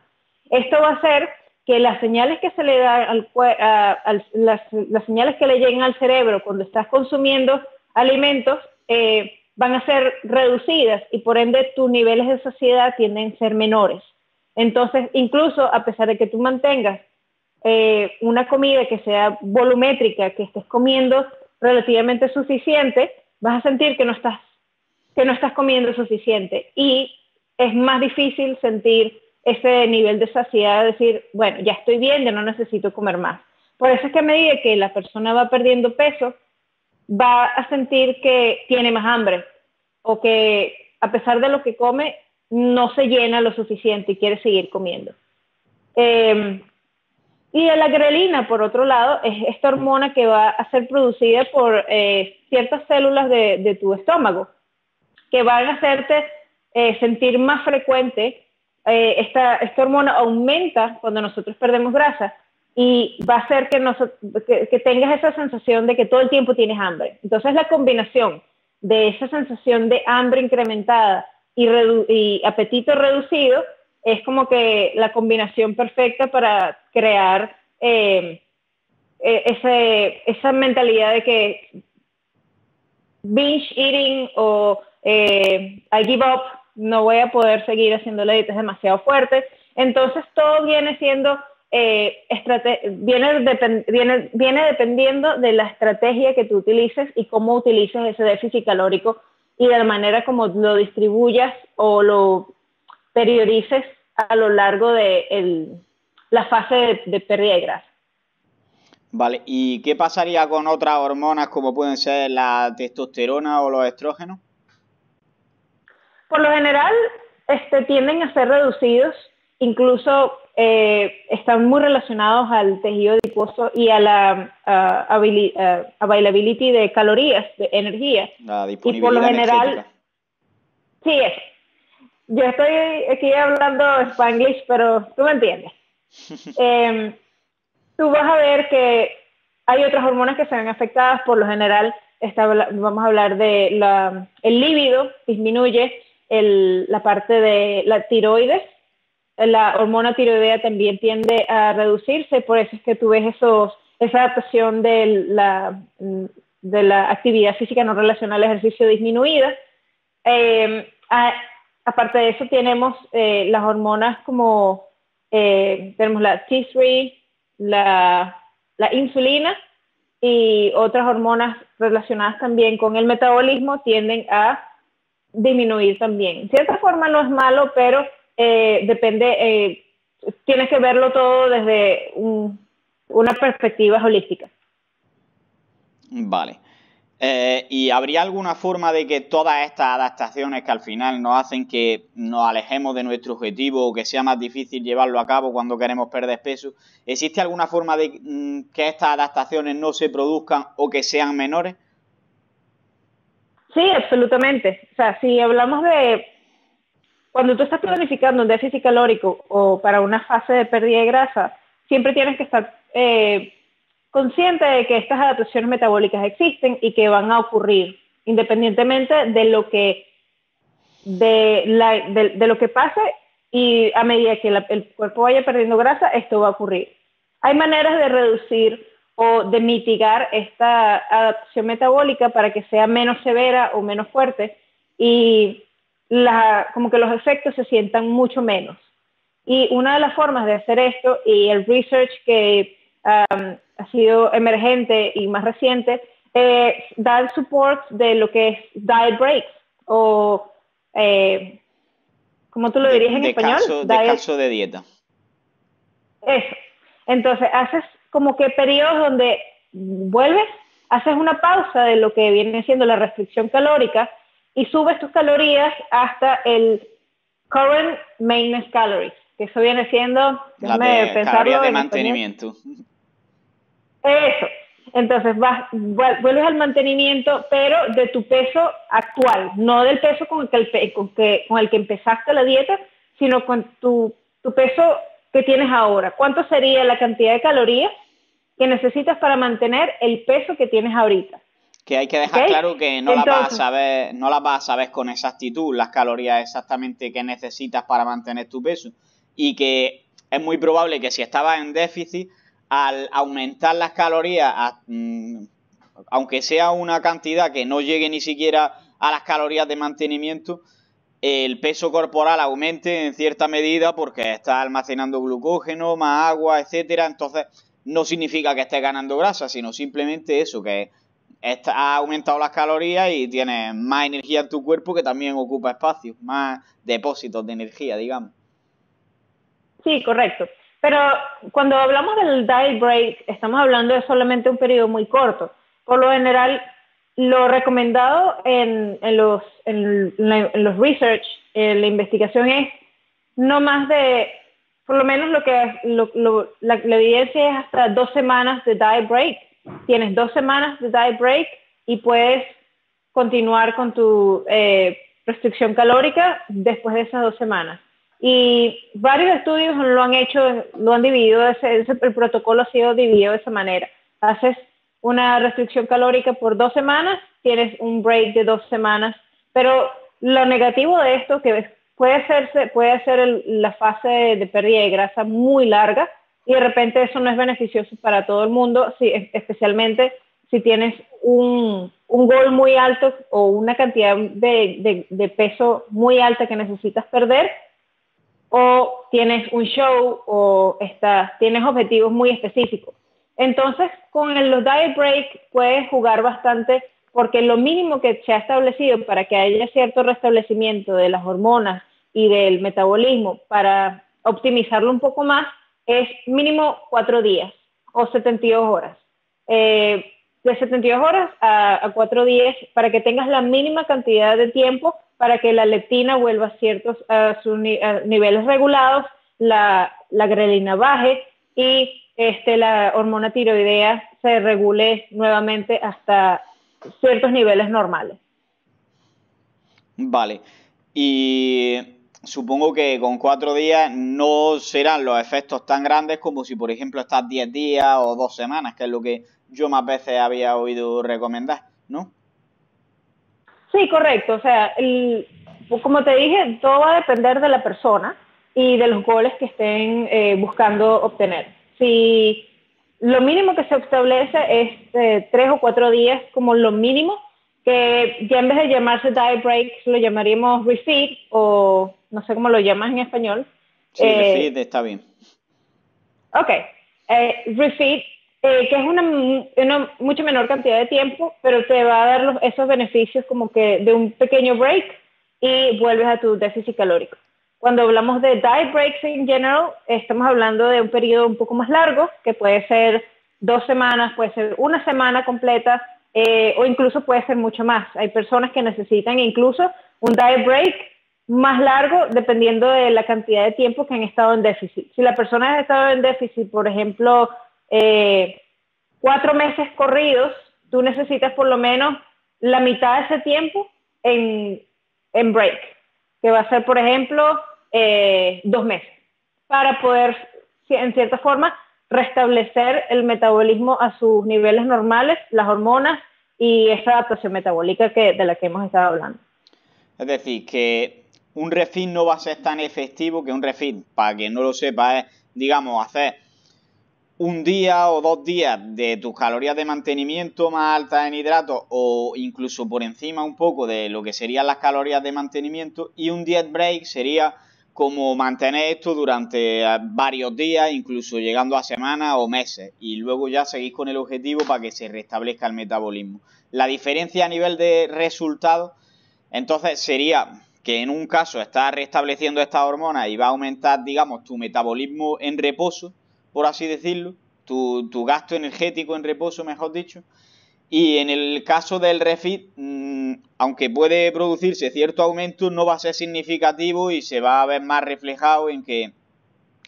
Esto va a ser que las señales que se le dan al, a, a, las, las señales que le llegan al cerebro cuando estás consumiendo alimentos eh, van a ser reducidas y por ende tus niveles de saciedad tienden a ser menores. Entonces, incluso a pesar de que tú mantengas eh, una comida que sea volumétrica, que estés comiendo relativamente suficiente, vas a sentir que no estás, que no estás comiendo suficiente y es más difícil sentir ese nivel de saciedad, de decir, bueno, ya estoy bien, ya no necesito comer más. Por eso es que a medida que la persona va perdiendo peso, va a sentir que tiene más hambre o que a pesar de lo que come, no se llena lo suficiente y quiere seguir comiendo. Eh, y la grelina, por otro lado, es esta hormona que va a ser producida por eh, ciertas células de, de tu estómago, que van a hacerte eh, sentir más frecuente. Eh, esta, esta hormona aumenta cuando nosotros perdemos grasa y va a hacer que, nos, que, que tengas esa sensación de que todo el tiempo tienes hambre. Entonces la combinación de esa sensación de hambre incrementada y, redu y apetito reducido es como que la combinación perfecta para crear eh, ese, esa mentalidad de que binge eating o eh, I give up, no voy a poder seguir haciendo la dieta, es demasiado fuerte. Entonces todo viene siendo, eh, viene, depend viene, viene dependiendo de la estrategia que tú utilices y cómo utilices ese déficit calórico y de la manera como lo distribuyas o lo periodices a lo largo de el, la fase de, de pérdida de grasa. Vale, ¿y qué pasaría con otras hormonas como pueden ser la testosterona o los estrógenos? Por lo general, este, tienden a ser reducidos, incluso eh, están muy relacionados al tejido adiposo y a la uh, habili- uh, availability de calorías, de energía. La disponibilidad y por lo general, energética. Sí, es. Yo estoy aquí hablando spanglish, pero tú me entiendes. eh, tú vas a ver que hay otras hormonas que se ven afectadas. Por lo general, esta, vamos a hablar de la, el líbido, disminuye el, la parte de la tiroides. La hormona tiroidea también tiende a reducirse, por eso es que tú ves esos, esa adaptación de la, de la actividad física no relacionada al ejercicio disminuida. Eh, a, aparte de eso tenemos eh, las hormonas como, eh, tenemos la T tres, la, la insulina y otras hormonas relacionadas también con el metabolismo tienden a disminuir también. En cierta forma no es malo, pero eh, depende, eh, tienes que verlo todo desde un, una perspectiva holística. Vale. Eh, ¿Y habría alguna forma de que todas estas adaptaciones que al final nos hacen que nos alejemos de nuestro objetivo o que sea más difícil llevarlo a cabo cuando queremos perder peso, existe alguna forma de mm, que estas adaptaciones no se produzcan o que sean menores? Sí, absolutamente. O sea, si hablamos de cuando tú estás planificando un déficit calórico o para una fase de pérdida de grasa, siempre tienes que estar eh, consciente de que estas adaptaciones metabólicas existen y que van a ocurrir, independientemente de lo que, de la, de, de lo que pase, y a medida que la, el cuerpo vaya perdiendo grasa, esto va a ocurrir. Hay maneras de reducir o de mitigar esta adaptación metabólica para que sea menos severa o menos fuerte y la, como que los efectos se sientan mucho menos. Y una de las formas de hacer esto, y el research que um, ha sido emergente y más reciente, eh, dar support de lo que es diet breaks, o eh, ¿cómo tú lo dirías en español? Descanso de dieta. Eso. Entonces, haces como que periodos donde vuelves, haces una pausa de lo que viene siendo la restricción calórica y subes tus calorías hasta el current maintenance calories, que eso viene siendo las calorías de mantenimiento. Eso. Entonces vas, vuelves al mantenimiento, pero de tu peso actual, no del peso con el que, con que, con el que empezaste la dieta, sino con tu, tu peso que tienes ahora. ¿Cuánto sería la cantidad de calorías que necesitas para mantener el peso que tienes ahorita? Que hay que dejar, ¿okay?, claro que no, entonces, las vas a saber, no las vas a saber con exactitud las calorías exactamente que necesitas para mantener tu peso, y que es muy probable que si estabas en déficit, al aumentar las calorías, aunque sea una cantidad que no llegue ni siquiera a las calorías de mantenimiento, el peso corporal aumente en cierta medida porque estás almacenando glucógeno, más agua, etcétera. Entonces no significa que estés ganando grasa, sino simplemente eso, que has aumentado las calorías y tienes más energía en tu cuerpo, que también ocupa espacio, más depósitos de energía, digamos. Sí, correcto. Pero cuando hablamos del diet break, estamos hablando de solamente un periodo muy corto. Por lo general, lo recomendado en, en, los, en, en los research, en la investigación, es no más de, por lo menos lo que lo, lo, la, la evidencia es hasta dos semanas de diet break. Tienes dos semanas de diet break y puedes continuar con tu eh, restricción calórica después de esas dos semanas. Y varios estudios lo han hecho, lo han dividido, ese, ese, el protocolo ha sido dividido de esa manera. Haces una restricción calórica por dos semanas, tienes un break de dos semanas, pero lo negativo de esto que puede hacerse, puede hacer el, la fase de, de pérdida de grasa muy larga, y de repente eso no es beneficioso para todo el mundo, si, especialmente si tienes un, un goal muy alto o una cantidad de, de, de peso muy alta que necesitas perder, o tienes un show, o estás, tienes objetivos muy específicos. Entonces, con los diet break puedes jugar bastante, porque lo mínimo que se ha establecido para que haya cierto restablecimiento de las hormonas y del metabolismo para optimizarlo un poco más es mínimo cuatro días o setenta y dos horas. Eh, de setenta y dos horas a, a cuatro días para que tengas la mínima cantidad de tiempo para que la leptina vuelva a ciertos a sus ni, a niveles regulados, la, la grelina baje y este, la hormona tiroidea se regule nuevamente hasta ciertos niveles normales. Vale, y supongo que con cuatro días no serán los efectos tan grandes como si, por ejemplo, estás diez días o dos semanas, que es lo que yo más veces había oído recomendar, ¿no? Sí, correcto. O sea, el, como te dije, todo va a depender de la persona y de los goles que estén eh, buscando obtener. Si lo mínimo que se establece es eh, tres o cuatro días como lo mínimo, que ya en vez de llamarse diet breaks lo llamaríamos refeed, o no sé cómo lo llamas en español. Sí, eh, refeed está bien. Ok. Eh, refeed. Eh, que es una, una mucho menor cantidad de tiempo, pero te va a dar los, esos beneficios como que de un pequeño break y vuelves a tu déficit calórico. Cuando hablamos de diet breaks en general, estamos hablando de un periodo un poco más largo, que puede ser dos semanas, puede ser una semana completa, eh, o incluso puede ser mucho más. Hay personas que necesitan incluso un diet break más largo dependiendo de la cantidad de tiempo que han estado en déficit. Si la persona ha estado en déficit, por ejemplo, Eh, cuatro meses corridos, tú necesitas por lo menos la mitad de ese tiempo en, en break, que va a ser, por ejemplo, eh, dos meses, para poder, en cierta forma, restablecer el metabolismo a sus niveles normales, las hormonas y esa adaptación metabólica que, de la que hemos estado hablando. Es decir, que un refit no va a ser tan efectivo, que un refit, para quien no lo sepa, es, digamos, hacer un día o dos días de tus calorías de mantenimiento más altas en hidratos o incluso por encima un poco de lo que serían las calorías de mantenimiento, y un diet break sería como mantener esto durante varios días, incluso llegando a semanas o meses, y luego ya seguís con el objetivo para que se restablezca el metabolismo. La diferencia a nivel de resultados entonces sería que en un caso estás restableciendo estas hormonas y va a aumentar, digamos, tu metabolismo en reposo, por así decirlo, tu, tu gasto energético en reposo, mejor dicho, y en el caso del refit, mmm, aunque puede producirse cierto aumento, no va a ser significativo y se va a ver más reflejado en que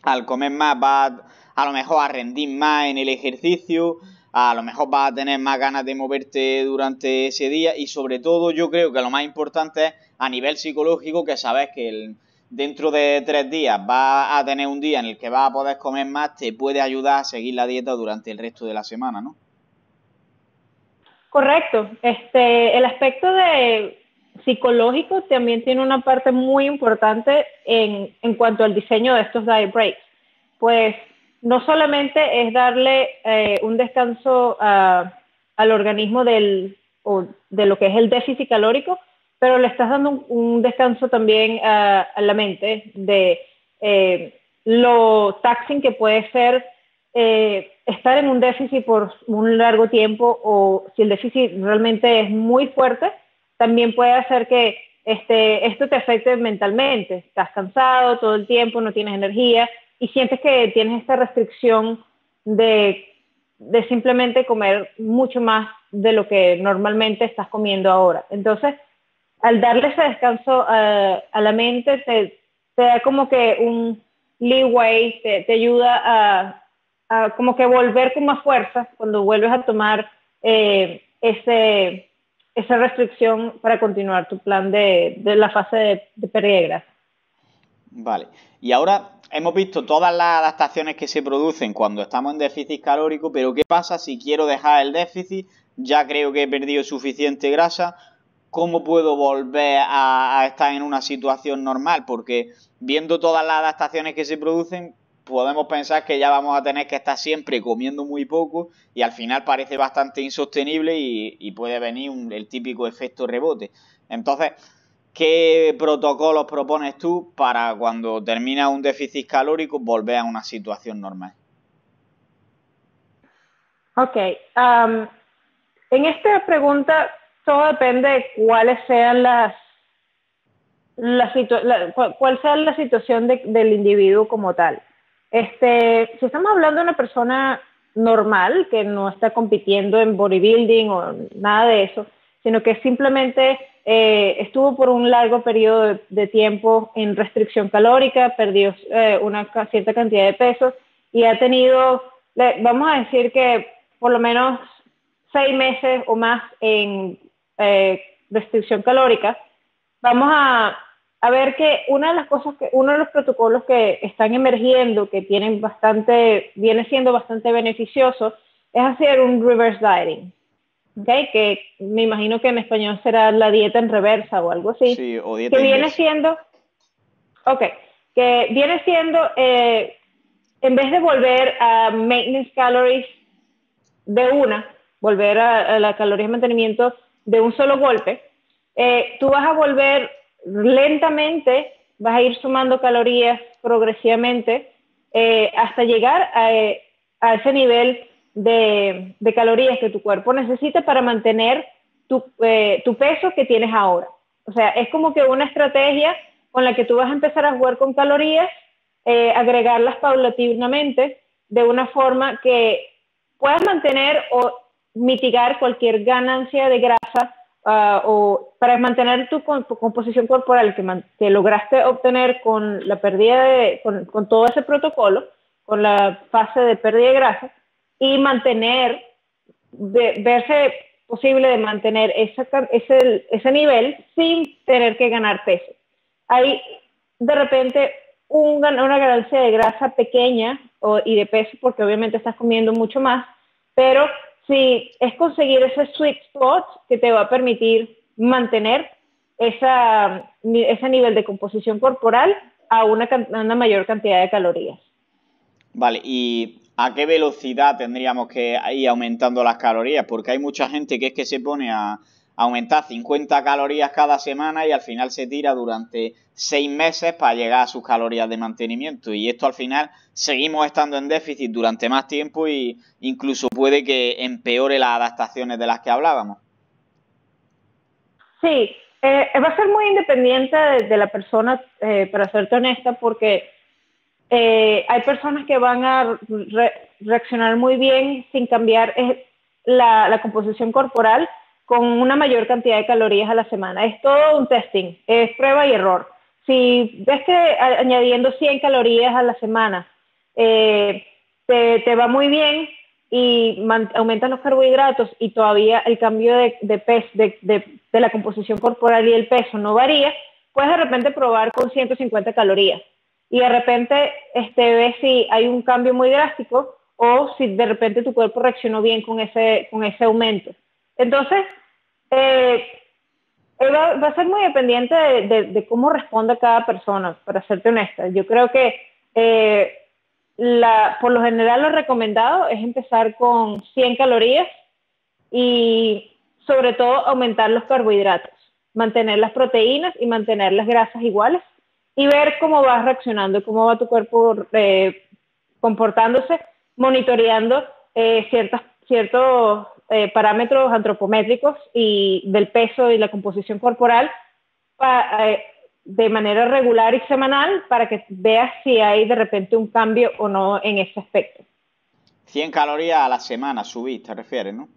al comer más vas a, a lo mejor a rendir más en el ejercicio, a lo mejor vas a tener más ganas de moverte durante ese día, y sobre todo yo creo que lo más importante es a nivel psicológico, que sabes que el... dentro de tres días vas a tener un día en el que vas a poder comer más, te puede ayudar a seguir la dieta durante el resto de la semana, ¿no? Correcto. Este, el aspecto de psicológico también tiene una parte muy importante en, en cuanto al diseño de estos diet breaks. Pues no solamente es darle eh, un descanso a, al organismo del, o de lo que es el déficit calórico, pero le estás dando un, un descanso también a, a la mente de eh, lo taxing que puede ser eh, estar en un déficit por un largo tiempo, o si el déficit realmente es muy fuerte, también puede hacer que este, esto te afecte mentalmente. Estás cansado todo el tiempo, no tienes energía y sientes que tienes esta restricción de, de simplemente comer mucho más de lo que normalmente estás comiendo ahora. Entonces, al darle ese descanso a, a la mente, te, te da como que un leeway, te, te ayuda a, a como que volver con más fuerza cuando vuelves a tomar eh, ese, esa restricción para continuar tu plan de, de la fase de, de pérdida de grasa. Vale, y ahora hemos visto todas las adaptaciones que se producen cuando estamos en déficit calórico, pero ¿qué pasa si quiero dejar el déficit? Ya creo que he perdido suficiente grasa. ¿Cómo puedo volver a, a estar en una situación normal? Porque viendo todas las adaptaciones que se producen, podemos pensar que ya vamos a tener que estar siempre comiendo muy poco y al final parece bastante insostenible y, y puede venir un, el típico efecto rebote. Entonces, ¿qué protocolos propones tú para cuando termina un déficit calórico volver a una situación normal? Ok. Um, en esta pregunta todo depende de cuáles sean las, la la, cuál sea la situación de, del individuo como tal. Este, si estamos hablando de una persona normal, que no está compitiendo en bodybuilding o nada de eso, sino que simplemente eh, estuvo por un largo periodo de, de tiempo en restricción calórica, perdió eh, una cierta cantidad de peso y ha tenido, vamos a decir que por lo menos seis meses o más en eh, restricción calórica, vamos a, a ver que una de las cosas, que uno de los protocolos que están emergiendo, que tienen bastante, viene siendo bastante beneficioso, es hacer un reverse dieting. Okay, que me imagino que en español será la dieta en reversa o algo así. Sí, o dieta que viene inglés. siendo, ok, que viene siendo, eh, en vez de volver a maintenance calories de una, volver a, a las calorías de mantenimiento de un solo golpe, eh, tú vas a volver lentamente, vas a ir sumando calorías progresivamente eh, hasta llegar a, a ese nivel De, de calorías que tu cuerpo necesita para mantener tu, eh, tu peso que tienes ahora. O sea, es como que una estrategia con la que tú vas a empezar a jugar con calorías, eh, agregarlas paulatinamente de una forma que puedas mantener o mitigar cualquier ganancia de grasa uh, o para mantener tu, tu composición corporal que, man, que lograste obtener con la pérdida de, con, con todo ese protocolo, con la fase de pérdida de grasa, y mantener, de, verse posible de mantener esa, ese, ese nivel sin tener que ganar peso. Hay de repente un, una ganancia de grasa pequeña o, y de peso, porque obviamente estás comiendo mucho más, pero sí, es conseguir ese sweet spot que te va a permitir mantener esa, ese nivel de composición corporal a una, a una mayor cantidad de calorías. Vale, y ¿a qué velocidad tendríamos que ir aumentando las calorías? Porque hay mucha gente que es que se pone a, a aumentar cincuenta calorías cada semana y al final se tira durante seis meses para llegar a sus calorías de mantenimiento. Y esto al final seguimos estando en déficit durante más tiempo e incluso puede que empeore las adaptaciones de las que hablábamos. Sí, eh, va a ser muy independiente de, de la persona, eh, para serte honesta, porque Eh, hay personas que van a re reaccionar muy bien sin cambiar la, la composición corporal con una mayor cantidad de calorías a la semana. Es todo un testing, es prueba y error. Si ves que añadiendo cien calorías a la semana eh, te, te va muy bien y aumentas los carbohidratos y todavía el cambio de, de peso, de, de, de la composición corporal y el peso no varía, puedes de repente probar con ciento cincuenta calorías. Y de repente este, ves si hay un cambio muy drástico o si de repente tu cuerpo reaccionó bien con ese, con ese aumento. Entonces, eh, va, va a ser muy dependiente de, de, de cómo responda cada persona, para serte honesta. Yo creo que eh, la, por lo general lo recomendado es empezar con cien calorías y sobre todo aumentar los carbohidratos, mantener las proteínas y mantener las grasas iguales, y ver cómo vas reaccionando, cómo va tu cuerpo eh, comportándose, monitoreando eh, ciertas, ciertos eh, parámetros antropométricos y del peso y la composición corporal pa, eh, de manera regular y semanal para que veas si hay de repente un cambio o no en ese aspecto. cien calorías a la semana subís, te refieres, ¿no?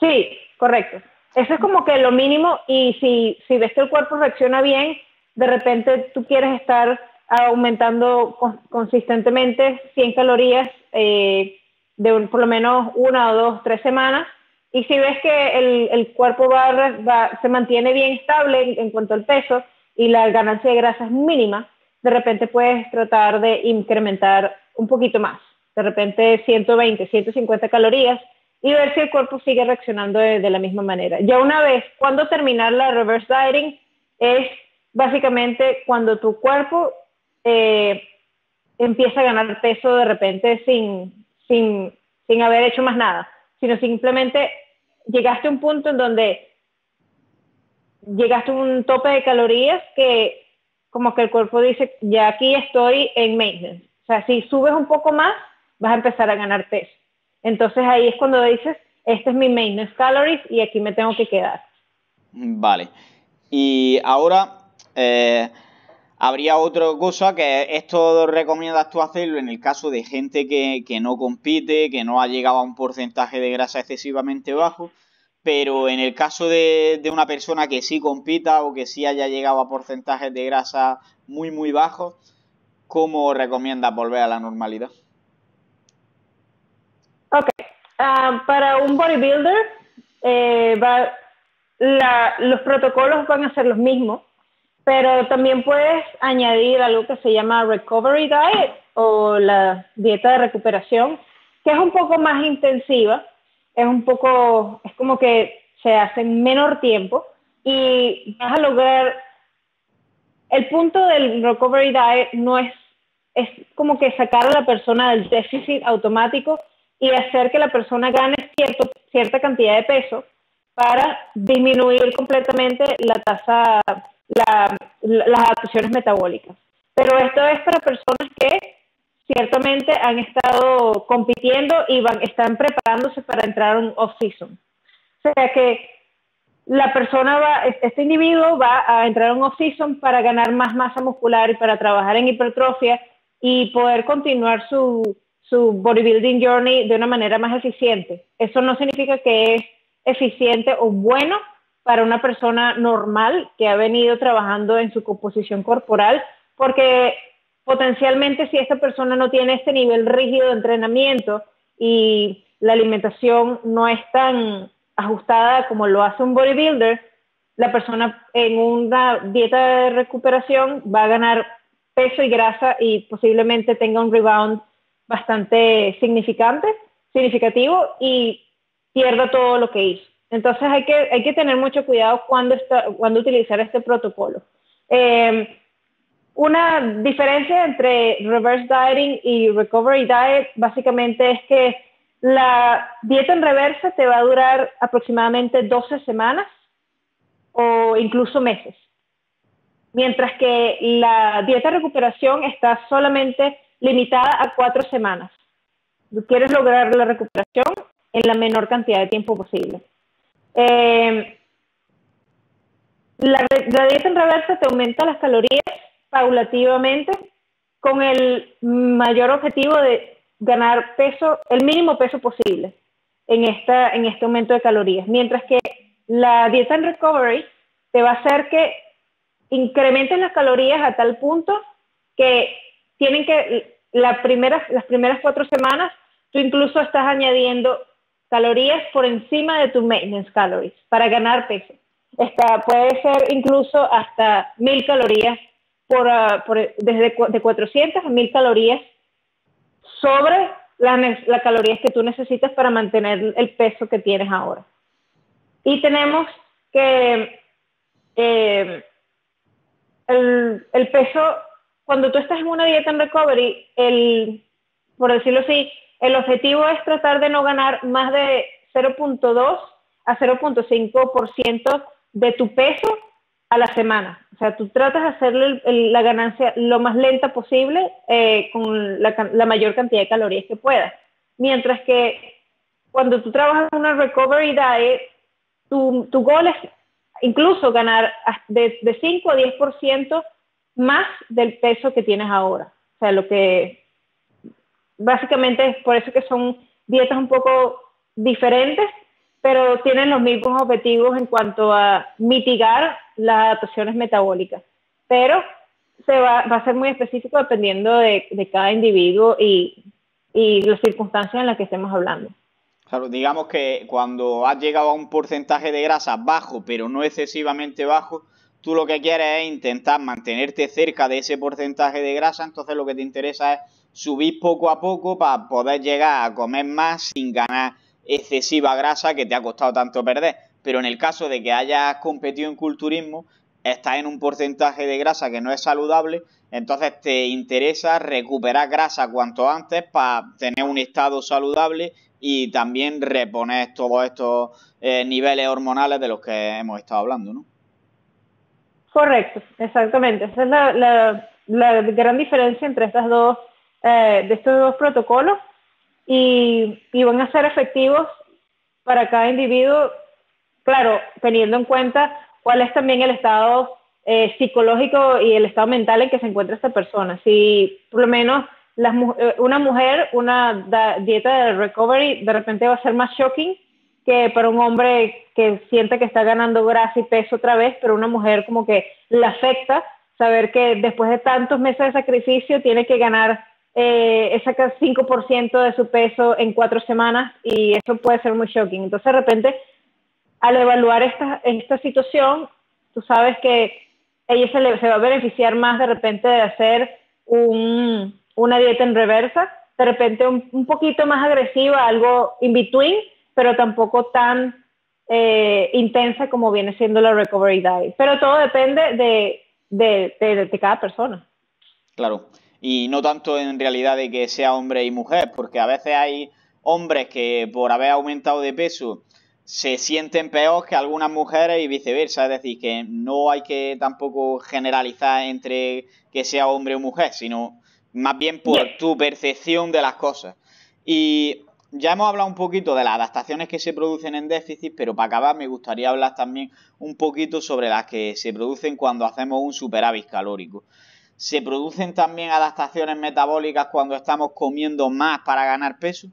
Sí, correcto. Eso es como que lo mínimo, y si, si ves que el cuerpo reacciona bien, de repente tú quieres estar aumentando consistentemente cien calorías eh, de un, por lo menos una o dos, tres semanas, y si ves que el, el cuerpo va, va, se mantiene bien estable en, en cuanto al peso y la ganancia de grasa es mínima, de repente puedes tratar de incrementar un poquito más, de repente ciento veinte, ciento cincuenta calorías, y ver si el cuerpo sigue reaccionando de, de la misma manera. Ya una vez, cuando terminar la reverse dieting es básicamente cuando tu cuerpo eh, empieza a ganar peso de repente sin, sin, sin haber hecho más nada, sino simplemente llegaste a un punto en donde llegaste a un tope de calorías que como que el cuerpo dice, ya aquí estoy en maintenance. O sea, si subes un poco más, vas a empezar a ganar peso. Entonces ahí es cuando dices, este es mi maintenance calories y aquí me tengo que quedar. Vale. Y ahora, Eh, habría otra cosa que esto recomiendas tú hacerlo en el caso de gente que, que no compite, que no ha llegado a un porcentaje de grasa excesivamente bajo, pero en el caso de, de una persona que sí compita o que sí haya llegado a porcentajes de grasa muy muy bajos, ¿cómo recomiendas volver a la normalidad? Ok, uh, para un bodybuilder eh, va, la, los protocolos van a ser los mismos, pero también puedes añadir algo que se llama Recovery Diet o la dieta de recuperación, que es un poco más intensiva, es un poco, es como que se hace en menor tiempo y vas a lograr, el punto del Recovery Diet no es, es como que sacar a la persona del déficit automático y hacer que la persona gane cierto, cierta cantidad de peso para disminuir completamente la tasa, la, la, las adaptaciones metabólicas. Pero esto es para personas que ciertamente han estado compitiendo y van, están preparándose para entrar a un off-season. O sea que la persona va, este individuo va a entrar a un off-season para ganar más masa muscular y para trabajar en hipertrofia y poder continuar su, su bodybuilding journey de una manera más eficiente. Eso no significa que es eficiente o bueno para una persona normal que ha venido trabajando en su composición corporal, porque potencialmente si esta persona no tiene este nivel rígido de entrenamiento y la alimentación no es tan ajustada como lo hace un bodybuilder, la persona en una dieta de recuperación va a ganar peso y grasa y posiblemente tenga un rebound bastante significante, significativo y pierda todo lo que hizo. Entonces hay que, hay que tener mucho cuidado cuando, está, cuando utilizar este protocolo. Eh, Una diferencia entre reverse dieting y recovery diet básicamente es que la dieta en reversa te va a durar aproximadamente doce semanas o incluso meses. Mientras que la dieta de recuperación está solamente limitada a cuatro semanas. Quieres lograr la recuperación en la menor cantidad de tiempo posible. Eh, la, la dieta en reversa te aumenta las calorías paulativamente con el mayor objetivo de ganar peso, el mínimo peso posible en, esta, en este aumento de calorías. Mientras que la dieta en recovery te va a hacer que incrementes las calorías a tal punto que tienen que, la primera, las primeras cuatro semanas, tú incluso estás añadiendo calorías por encima de tu maintenance calories para ganar peso. Esta puede ser incluso hasta mil calorías Por, uh, por, desde de cuatrocientas a mil calorías sobre las la calorías que tú necesitas para mantener el peso que tienes ahora. Y tenemos que eh, el, el peso, cuando tú estás en una dieta en recovery, el, por decirlo así, el objetivo es tratar de no ganar más de cero punto dos a cero punto cinco por ciento de tu peso a la semana. O sea, tú tratas de hacer el, el, la ganancia lo más lenta posible eh, con la, la mayor cantidad de calorías que puedas. Mientras que cuando tú trabajas en una recovery diet, tu, tu goal es incluso ganar de, de cinco a diez por ciento más del peso que tienes ahora. O sea, lo que básicamente es por eso que son dietas un poco diferentes, pero tienen los mismos objetivos en cuanto a mitigar las adaptaciones metabólicas, pero se va, va a ser muy específico dependiendo de, de cada individuo y, y las circunstancias en las que estemos hablando. Claro, digamos que cuando has llegado a un porcentaje de grasa bajo, pero no excesivamente bajo, tú lo que quieres es intentar mantenerte cerca de ese porcentaje de grasa, entonces lo que te interesa es subir poco a poco para poder llegar a comer más sin ganar excesiva grasa que te ha costado tanto perder. Pero en el caso de que hayas competido en culturismo, estás en un porcentaje de grasa que no es saludable, entonces te interesa recuperar grasa cuanto antes para tener un estado saludable y también reponer todos estos eh, niveles hormonales de los que hemos estado hablando, ¿no? Correcto, exactamente. Esa es la, la, la gran diferencia entre estas dos, eh, de estos dos protocolos y, y van a ser efectivos para cada individuo. Claro, teniendo en cuenta cuál es también el estado eh, psicológico y el estado mental en que se encuentra esa persona. Si por lo menos las, una mujer, una da, dieta de recovery de repente va a ser más shocking que para un hombre que siente que está ganando grasa y peso otra vez, pero una mujer como que le afecta saber que después de tantos meses de sacrificio tiene que ganar eh, ese cinco por ciento de su peso en cuatro semanas y eso puede ser muy shocking. Entonces de repente al evaluar esta, esta situación, tú sabes que ella se, le, se va a beneficiar más de repente de hacer un, una dieta en reversa, de repente un, un poquito más agresiva, algo in between, pero tampoco tan eh, intensa como viene siendo la recovery diet. Pero todo depende de, de, de, de cada persona. Claro, y no tanto en realidad de que sea hombre y mujer, porque a veces hay hombres que por haber aumentado de peso se sienten peor que algunas mujeres y viceversa, es decir, que no hay que tampoco generalizar entre que sea hombre o mujer, sino más bien por sí. Tu percepción de las cosas. Y ya hemos hablado un poquito de las adaptaciones que se producen en déficit, pero para acabar me gustaría hablar también un poquito sobre las que se producen cuando hacemos un superávit calórico. ¿Se producen también adaptaciones metabólicas cuando estamos comiendo más para ganar peso?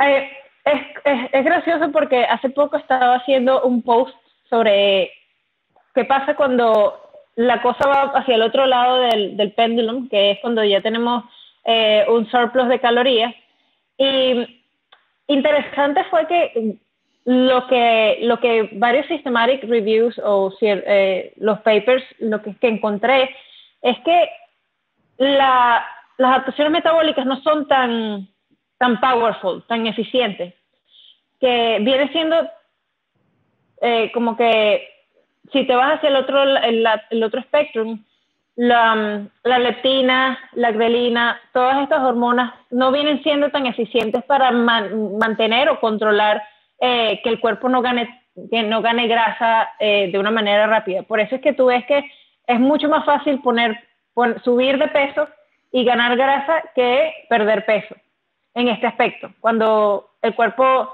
Eh... Es, es, es gracioso porque hace poco estaba haciendo un post sobre qué pasa cuando la cosa va hacia el otro lado del, del péndulo, que es cuando ya tenemos eh, un surplus de calorías. Y interesante fue que lo que, lo que varios systematic reviews o eh, los papers, lo que, que encontré es que la, las adaptaciones metabólicas no son tan... tan powerful, tan eficiente, que viene siendo eh, como que si te vas hacia el otro, el, el otro espectro, la, la leptina, la grelina, todas estas hormonas no vienen siendo tan eficientes para man, mantener o controlar eh, que el cuerpo no gane, que no gane grasa eh, de una manera rápida. Por eso es que tú ves que es mucho más fácil poner, pon, subir de peso y ganar grasa que perder peso. En este aspecto, cuando el cuerpo,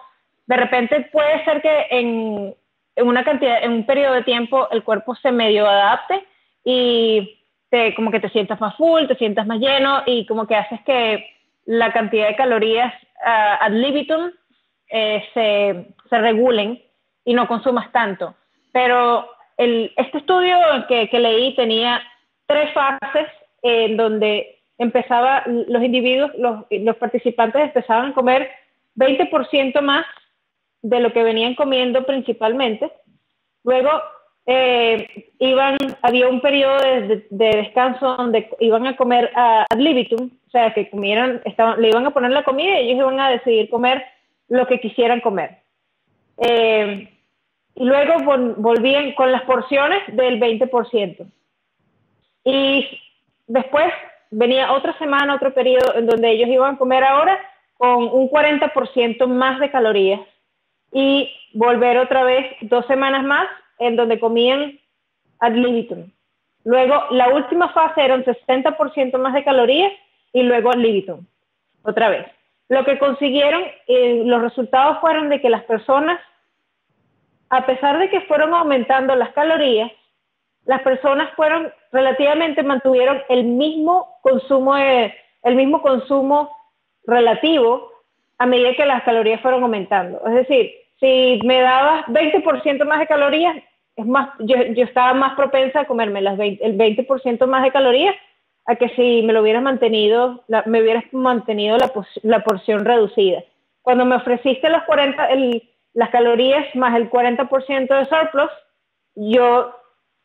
de repente puede ser que en, en una cantidad, en un periodo de tiempo, el cuerpo se medio adapte y te, como que te sientas más full, te sientas más lleno y como que haces que la cantidad de calorías uh, ad libitum eh, se, se regulen y no consumas tanto. Pero el, este estudio que, que leí tenía tres fases en donde empezaba, los individuos, los, los participantes empezaban a comer veinte por ciento más de lo que venían comiendo principalmente. Luego eh, iban, había un periodo de, de descanso donde iban a comer uh, ad libitum, o sea, que comieran, estaban, le iban a poner la comida y ellos iban a decidir comer lo que quisieran comer. Eh, y luego volvían con las porciones del veinte por ciento. Y después venía otra semana, otro periodo en donde ellos iban a comer ahora con un cuarenta por ciento más de calorías y volver otra vez dos semanas más en donde comían ad libitum. Luego la última fase era un sesenta por ciento más de calorías y luego ad libitum, otra vez. Lo que consiguieron, eh, los resultados fueron de que las personas, a pesar de que fueron aumentando las calorías, las personas fueron relativamente mantuvieron el mismo consumo de, el mismo consumo relativo a medida que las calorías fueron aumentando. Es decir, si me dabas veinte por ciento más de calorías, es más, yo, yo estaba más propensa a comerme las veinte, el veinte por ciento más de calorías a que si me lo hubieras mantenido, la, me hubieras mantenido la, la porción reducida. Cuando me ofreciste los cuarenta, el, las calorías más el cuarenta por ciento de surplus, yo,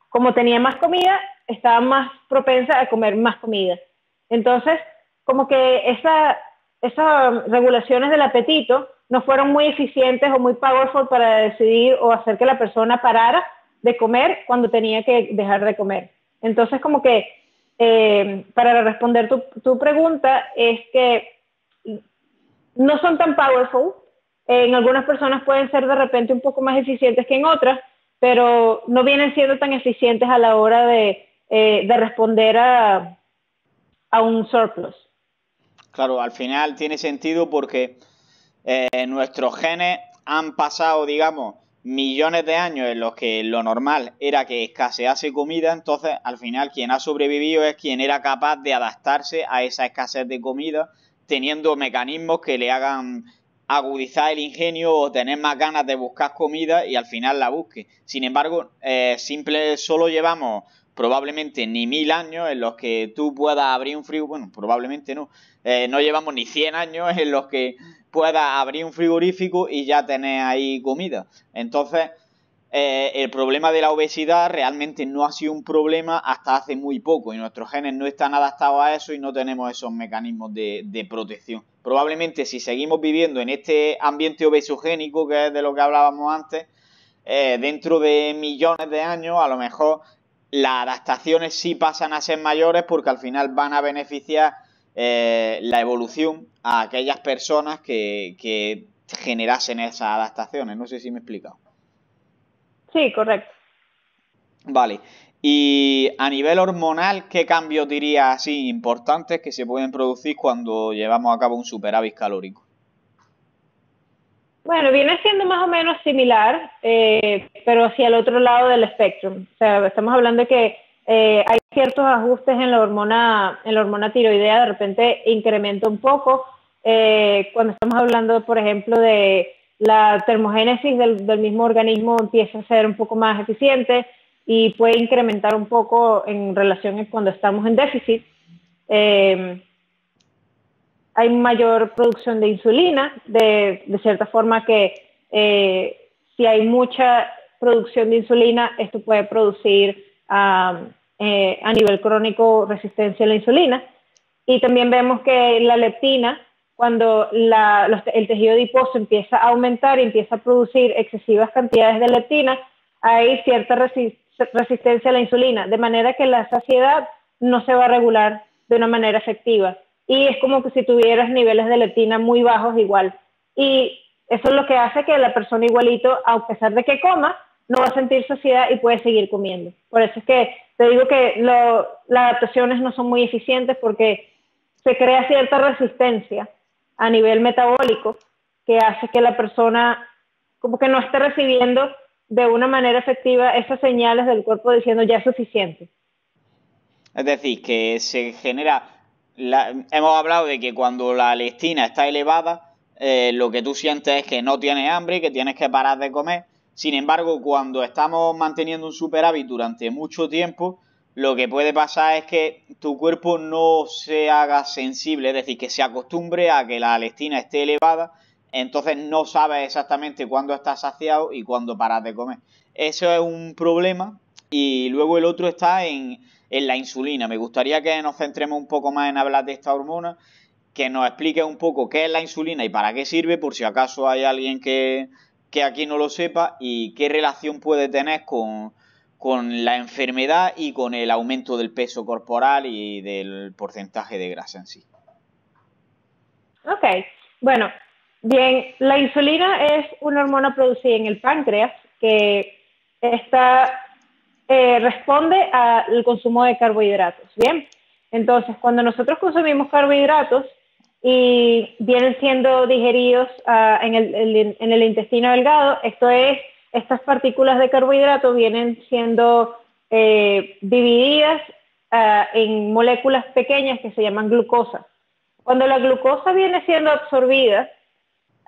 como tenía más comida, estaba más propensa a comer más comida. Entonces, como que esa, esas regulaciones del apetito no fueron muy eficientes o muy powerful para decidir o hacer que la persona parara de comer cuando tenía que dejar de comer. Entonces, como que, eh, para responder tu, tu pregunta, es que no son tan powerful. En algunas personas pueden ser de repente un poco más eficientes que en otras, pero no vienen siendo tan eficientes a la hora de, eh, de responder a, a un surplus. Claro, al final tiene sentido porque eh, nuestros genes han pasado, digamos, millones de años en los que lo normal era que escasease comida, entonces al final quien ha sobrevivido es quien era capaz de adaptarse a esa escasez de comida, teniendo mecanismos que le hagan agudizar el ingenio o tener más ganas de buscar comida y al final la busque. Sin embargo, eh, simple solo llevamos probablemente ni mil años en los que tú puedas abrir un frigorífico, bueno, probablemente no, eh, no llevamos ni cien años en los que puedas abrir un frigorífico y ya tener ahí comida. Entonces, eh, el problema de la obesidad realmente no ha sido un problema hasta hace muy poco y nuestros genes no están adaptados a eso y no tenemos esos mecanismos de, de protección. Probablemente si seguimos viviendo en este ambiente obesogénico, que es de lo que hablábamos antes, eh, dentro de millones de años a lo mejor las adaptaciones sí pasan a ser mayores porque al final van a beneficiar eh, la evolución a aquellas personas que, que generasen esas adaptaciones. No sé si me he explicado. Sí, correcto. Vale. Y a nivel hormonal, ¿qué cambios dirías así importantes que se pueden producir cuando llevamos a cabo un superávit calórico? Bueno, viene siendo más o menos similar, eh, pero hacia el otro lado del espectro. O sea, estamos hablando de que eh, hay ciertos ajustes en la hormona, en la hormona tiroidea, de repente incrementa un poco. Eh, cuando estamos hablando, por ejemplo, de la termogénesis del, del mismo organismo empieza a ser un poco más eficiente y puede incrementar un poco en relación a cuando estamos en déficit. Eh, hay mayor producción de insulina, de, de cierta forma que eh, si hay mucha producción de insulina, esto puede producir um, eh, a nivel crónico resistencia a la insulina. Y también vemos que la leptina, cuando la, los, el tejido adiposo empieza a aumentar y empieza a producir excesivas cantidades de leptina, hay cierta resi- resistencia a la insulina, de manera que la saciedad no se va a regular de una manera efectiva. Y es como que si tuvieras niveles de leptina muy bajos igual. Y eso es lo que hace que la persona igualito, a pesar de que coma, no va a sentir saciedad y puede seguir comiendo. Por eso es que te digo que lo, las adaptaciones no son muy eficientes porque se crea cierta resistencia a nivel metabólico que hace que la persona como que no esté recibiendo de una manera efectiva esas señales del cuerpo diciendo ya es suficiente. Es decir, que se genera... La, hemos hablado de que cuando la leptina está elevada, eh, lo que tú sientes es que no tienes hambre, que tienes que parar de comer. Sin embargo, cuando estamos manteniendo un superávit durante mucho tiempo, lo que puede pasar es que tu cuerpo no se haga sensible, es decir, que se acostumbre a que la leptina esté elevada, entonces no sabes exactamente cuándo estás saciado y cuándo paras de comer. Eso es un problema. Y luego el otro está en... en la insulina. Me gustaría que nos centremos un poco más en hablar de esta hormona, que nos explique un poco qué es la insulina y para qué sirve, por si acaso hay alguien que, que aquí no lo sepa, y qué relación puede tener con, con la enfermedad y con el aumento del peso corporal y del porcentaje de grasa en sí. Ok, bueno, bien, la insulina es una hormona producida en el páncreas que está... Eh, responde al consumo de carbohidratos, ¿bien? Entonces, cuando nosotros consumimos carbohidratos y vienen siendo digeridos uh, en, el, el, en el intestino delgado, esto es, estas partículas de carbohidratos vienen siendo eh, divididas uh, en moléculas pequeñas que se llaman glucosa. Cuando la glucosa viene siendo absorbida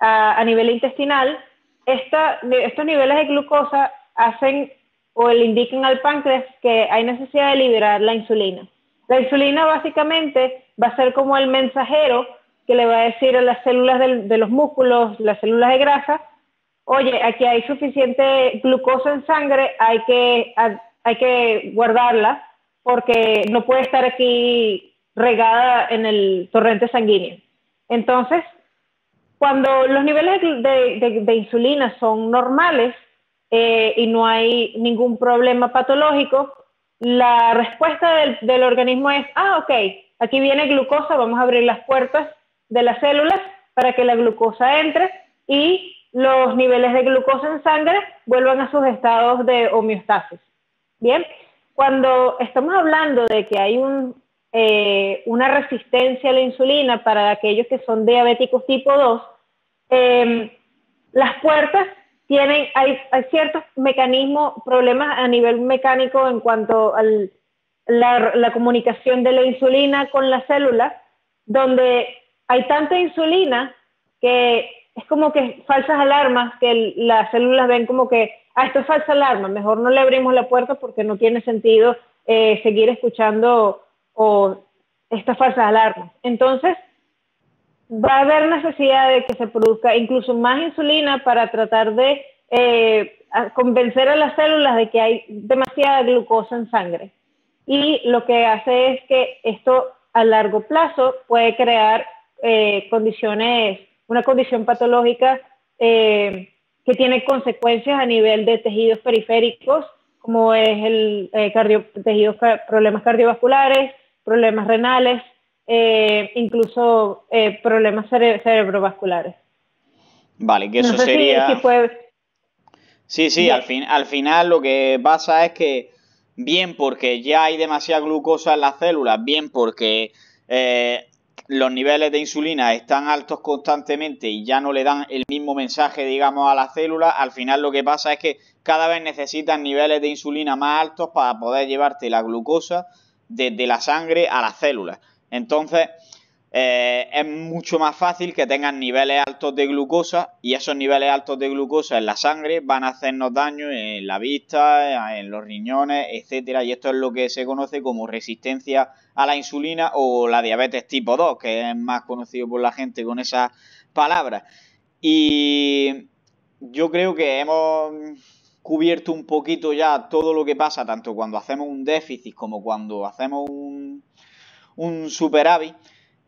uh, a nivel intestinal, esta, estos niveles de glucosa hacen... o le indiquen al páncreas que hay necesidad de liberar la insulina. La insulina básicamente va a ser como el mensajero que le va a decir a las células del, de los músculos, las células de grasa, oye, aquí hay suficiente glucosa en sangre, hay que, hay que guardarla porque no puede estar aquí regada en el torrente sanguíneo. Entonces, cuando los niveles de, de, de insulina son normales, Eh, y no hay ningún problema patológico, la respuesta del, del organismo es, ah, ok, aquí viene glucosa, vamos a abrir las puertas de las células para que la glucosa entre y los niveles de glucosa en sangre vuelvan a sus estados de homeostasis. Bien, cuando estamos hablando de que hay un, eh, una resistencia a la insulina para aquellos que son diabéticos tipo dos, eh, las puertas tienen, hay, hay ciertos mecanismos, problemas a nivel mecánico en cuanto a la, la comunicación de la insulina con las células, donde hay tanta insulina que es como que falsas alarmas que el, las células ven como que, ah, esto es falsa alarma, mejor no le abrimos la puerta porque no tiene sentido eh, seguir escuchando o estas falsas alarmas. Entonces, va a haber necesidad de que se produzca incluso más insulina para tratar de eh, convencer a las células de que hay demasiada glucosa en sangre. Y lo que hace es que esto a largo plazo puede crear eh, condiciones, una condición patológica eh, que tiene consecuencias a nivel de tejidos periféricos, como es el eh, cardio, tejidos, problemas cardiovasculares, problemas renales, Eh, incluso eh, problemas cere cerebrovasculares. Vale, que eso no sé sería... Si, si puede... Sí, sí, yeah. al, fin, al final lo que pasa es que bien porque ya hay demasiada glucosa en las células, bien porque eh, los niveles de insulina están altos constantemente y ya no le dan el mismo mensaje, digamos, a las células, al final lo que pasa es que cada vez necesitan niveles de insulina más altos para poder llevarte la glucosa desde la sangre a las células. Entonces, eh, es mucho más fácil que tengan niveles altos de glucosa y esos niveles altos de glucosa en la sangre van a hacernos daño en la vista, en los riñones, etcétera. Y esto es lo que se conoce como resistencia a la insulina o la diabetes tipo dos, que es más conocido por la gente con esas palabras. Y yo creo que hemos cubierto un poquito ya todo lo que pasa, tanto cuando hacemos un déficit como cuando hacemos un... un superávit,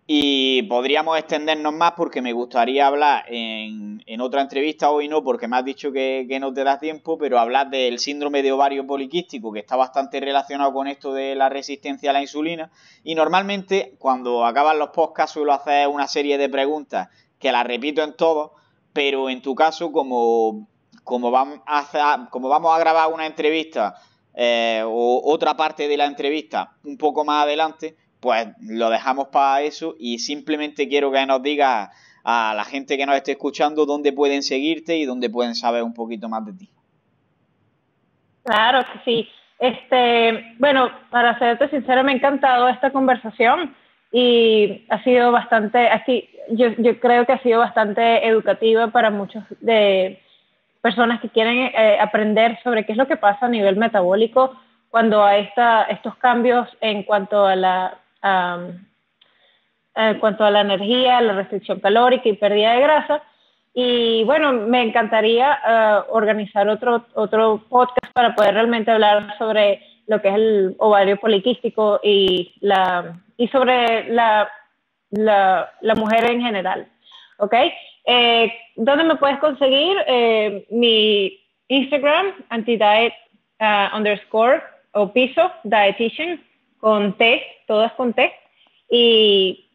y podríamos extendernos más porque me gustaría hablar en, en otra entrevista, hoy no porque me has dicho que, que no te das tiempo, pero hablar del síndrome de ovario poliquístico, que está bastante relacionado con esto de la resistencia a la insulina. Y normalmente cuando acaban los podcasts suelo hacer una serie de preguntas que las repito en todos, pero en tu caso como, como, vamos, a hacer, como vamos a grabar una entrevista eh, o otra parte de la entrevista un poco más adelante, pues lo dejamos para eso, y simplemente quiero que nos digas a la gente que nos esté escuchando dónde pueden seguirte y dónde pueden saber un poquito más de ti. Claro que sí. Este, bueno, para serte sincera, me ha encantado esta conversación y ha sido bastante, así, yo, yo creo que ha sido bastante educativa para muchas de personas que quieren eh, aprender sobre qué es lo que pasa a nivel metabólico cuando hay esta, estos cambios en cuanto a la... Um, en cuanto a la energía, la restricción calórica y pérdida de grasa. Y bueno, me encantaría uh, organizar otro, otro podcast para poder realmente hablar sobre lo que es el ovario poliquístico y, la, y sobre la, la, la mujer en general. ¿Ok? Eh, ¿Dónde me puedes conseguir? Eh, mi Instagram, antidiet uh, underscore o piso, dietitian, con T, todas con T, y,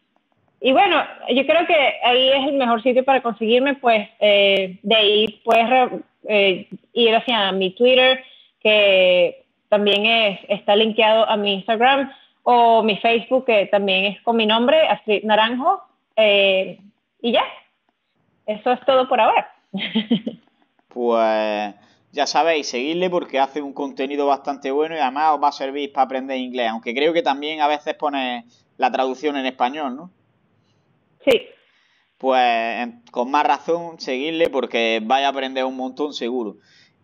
y bueno, yo creo que ahí es el mejor sitio para conseguirme, pues eh, de ahí puedes re, eh, ir hacia mi Twitter, que también es, está linkeado a mi Instagram, o mi Facebook, que también es con mi nombre, Astrid Naranjo, eh, y ya, eso es todo por ahora. Pues... ya sabéis, seguidle porque hace un contenido bastante bueno y además os va a servir para aprender inglés, aunque creo que también a veces pone la traducción en español, ¿no? Sí. Pues con más razón seguidle porque vais a aprender un montón seguro.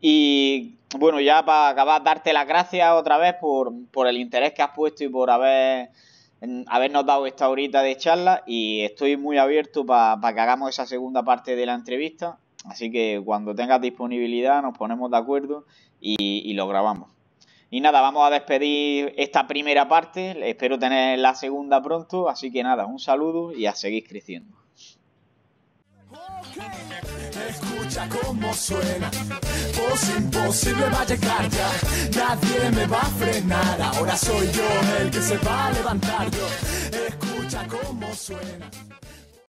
Y bueno, ya para acabar, darte las gracias otra vez por, por el interés que has puesto y por haber, habernos dado esta horita de charla, y estoy muy abierto para para que hagamos esa segunda parte de la entrevista. Así que cuando tengas disponibilidad nos ponemos de acuerdo y, y lo grabamos. Y nada, vamos a despedir esta primera parte. Espero tener la segunda pronto. Así que nada, un saludo y a seguir creciendo. Escucha cómo suena, voz imposible va a llegar ya, nadie me va a frenar, ahora soy yo el que se va a levantar yo. Escucha cómo suena.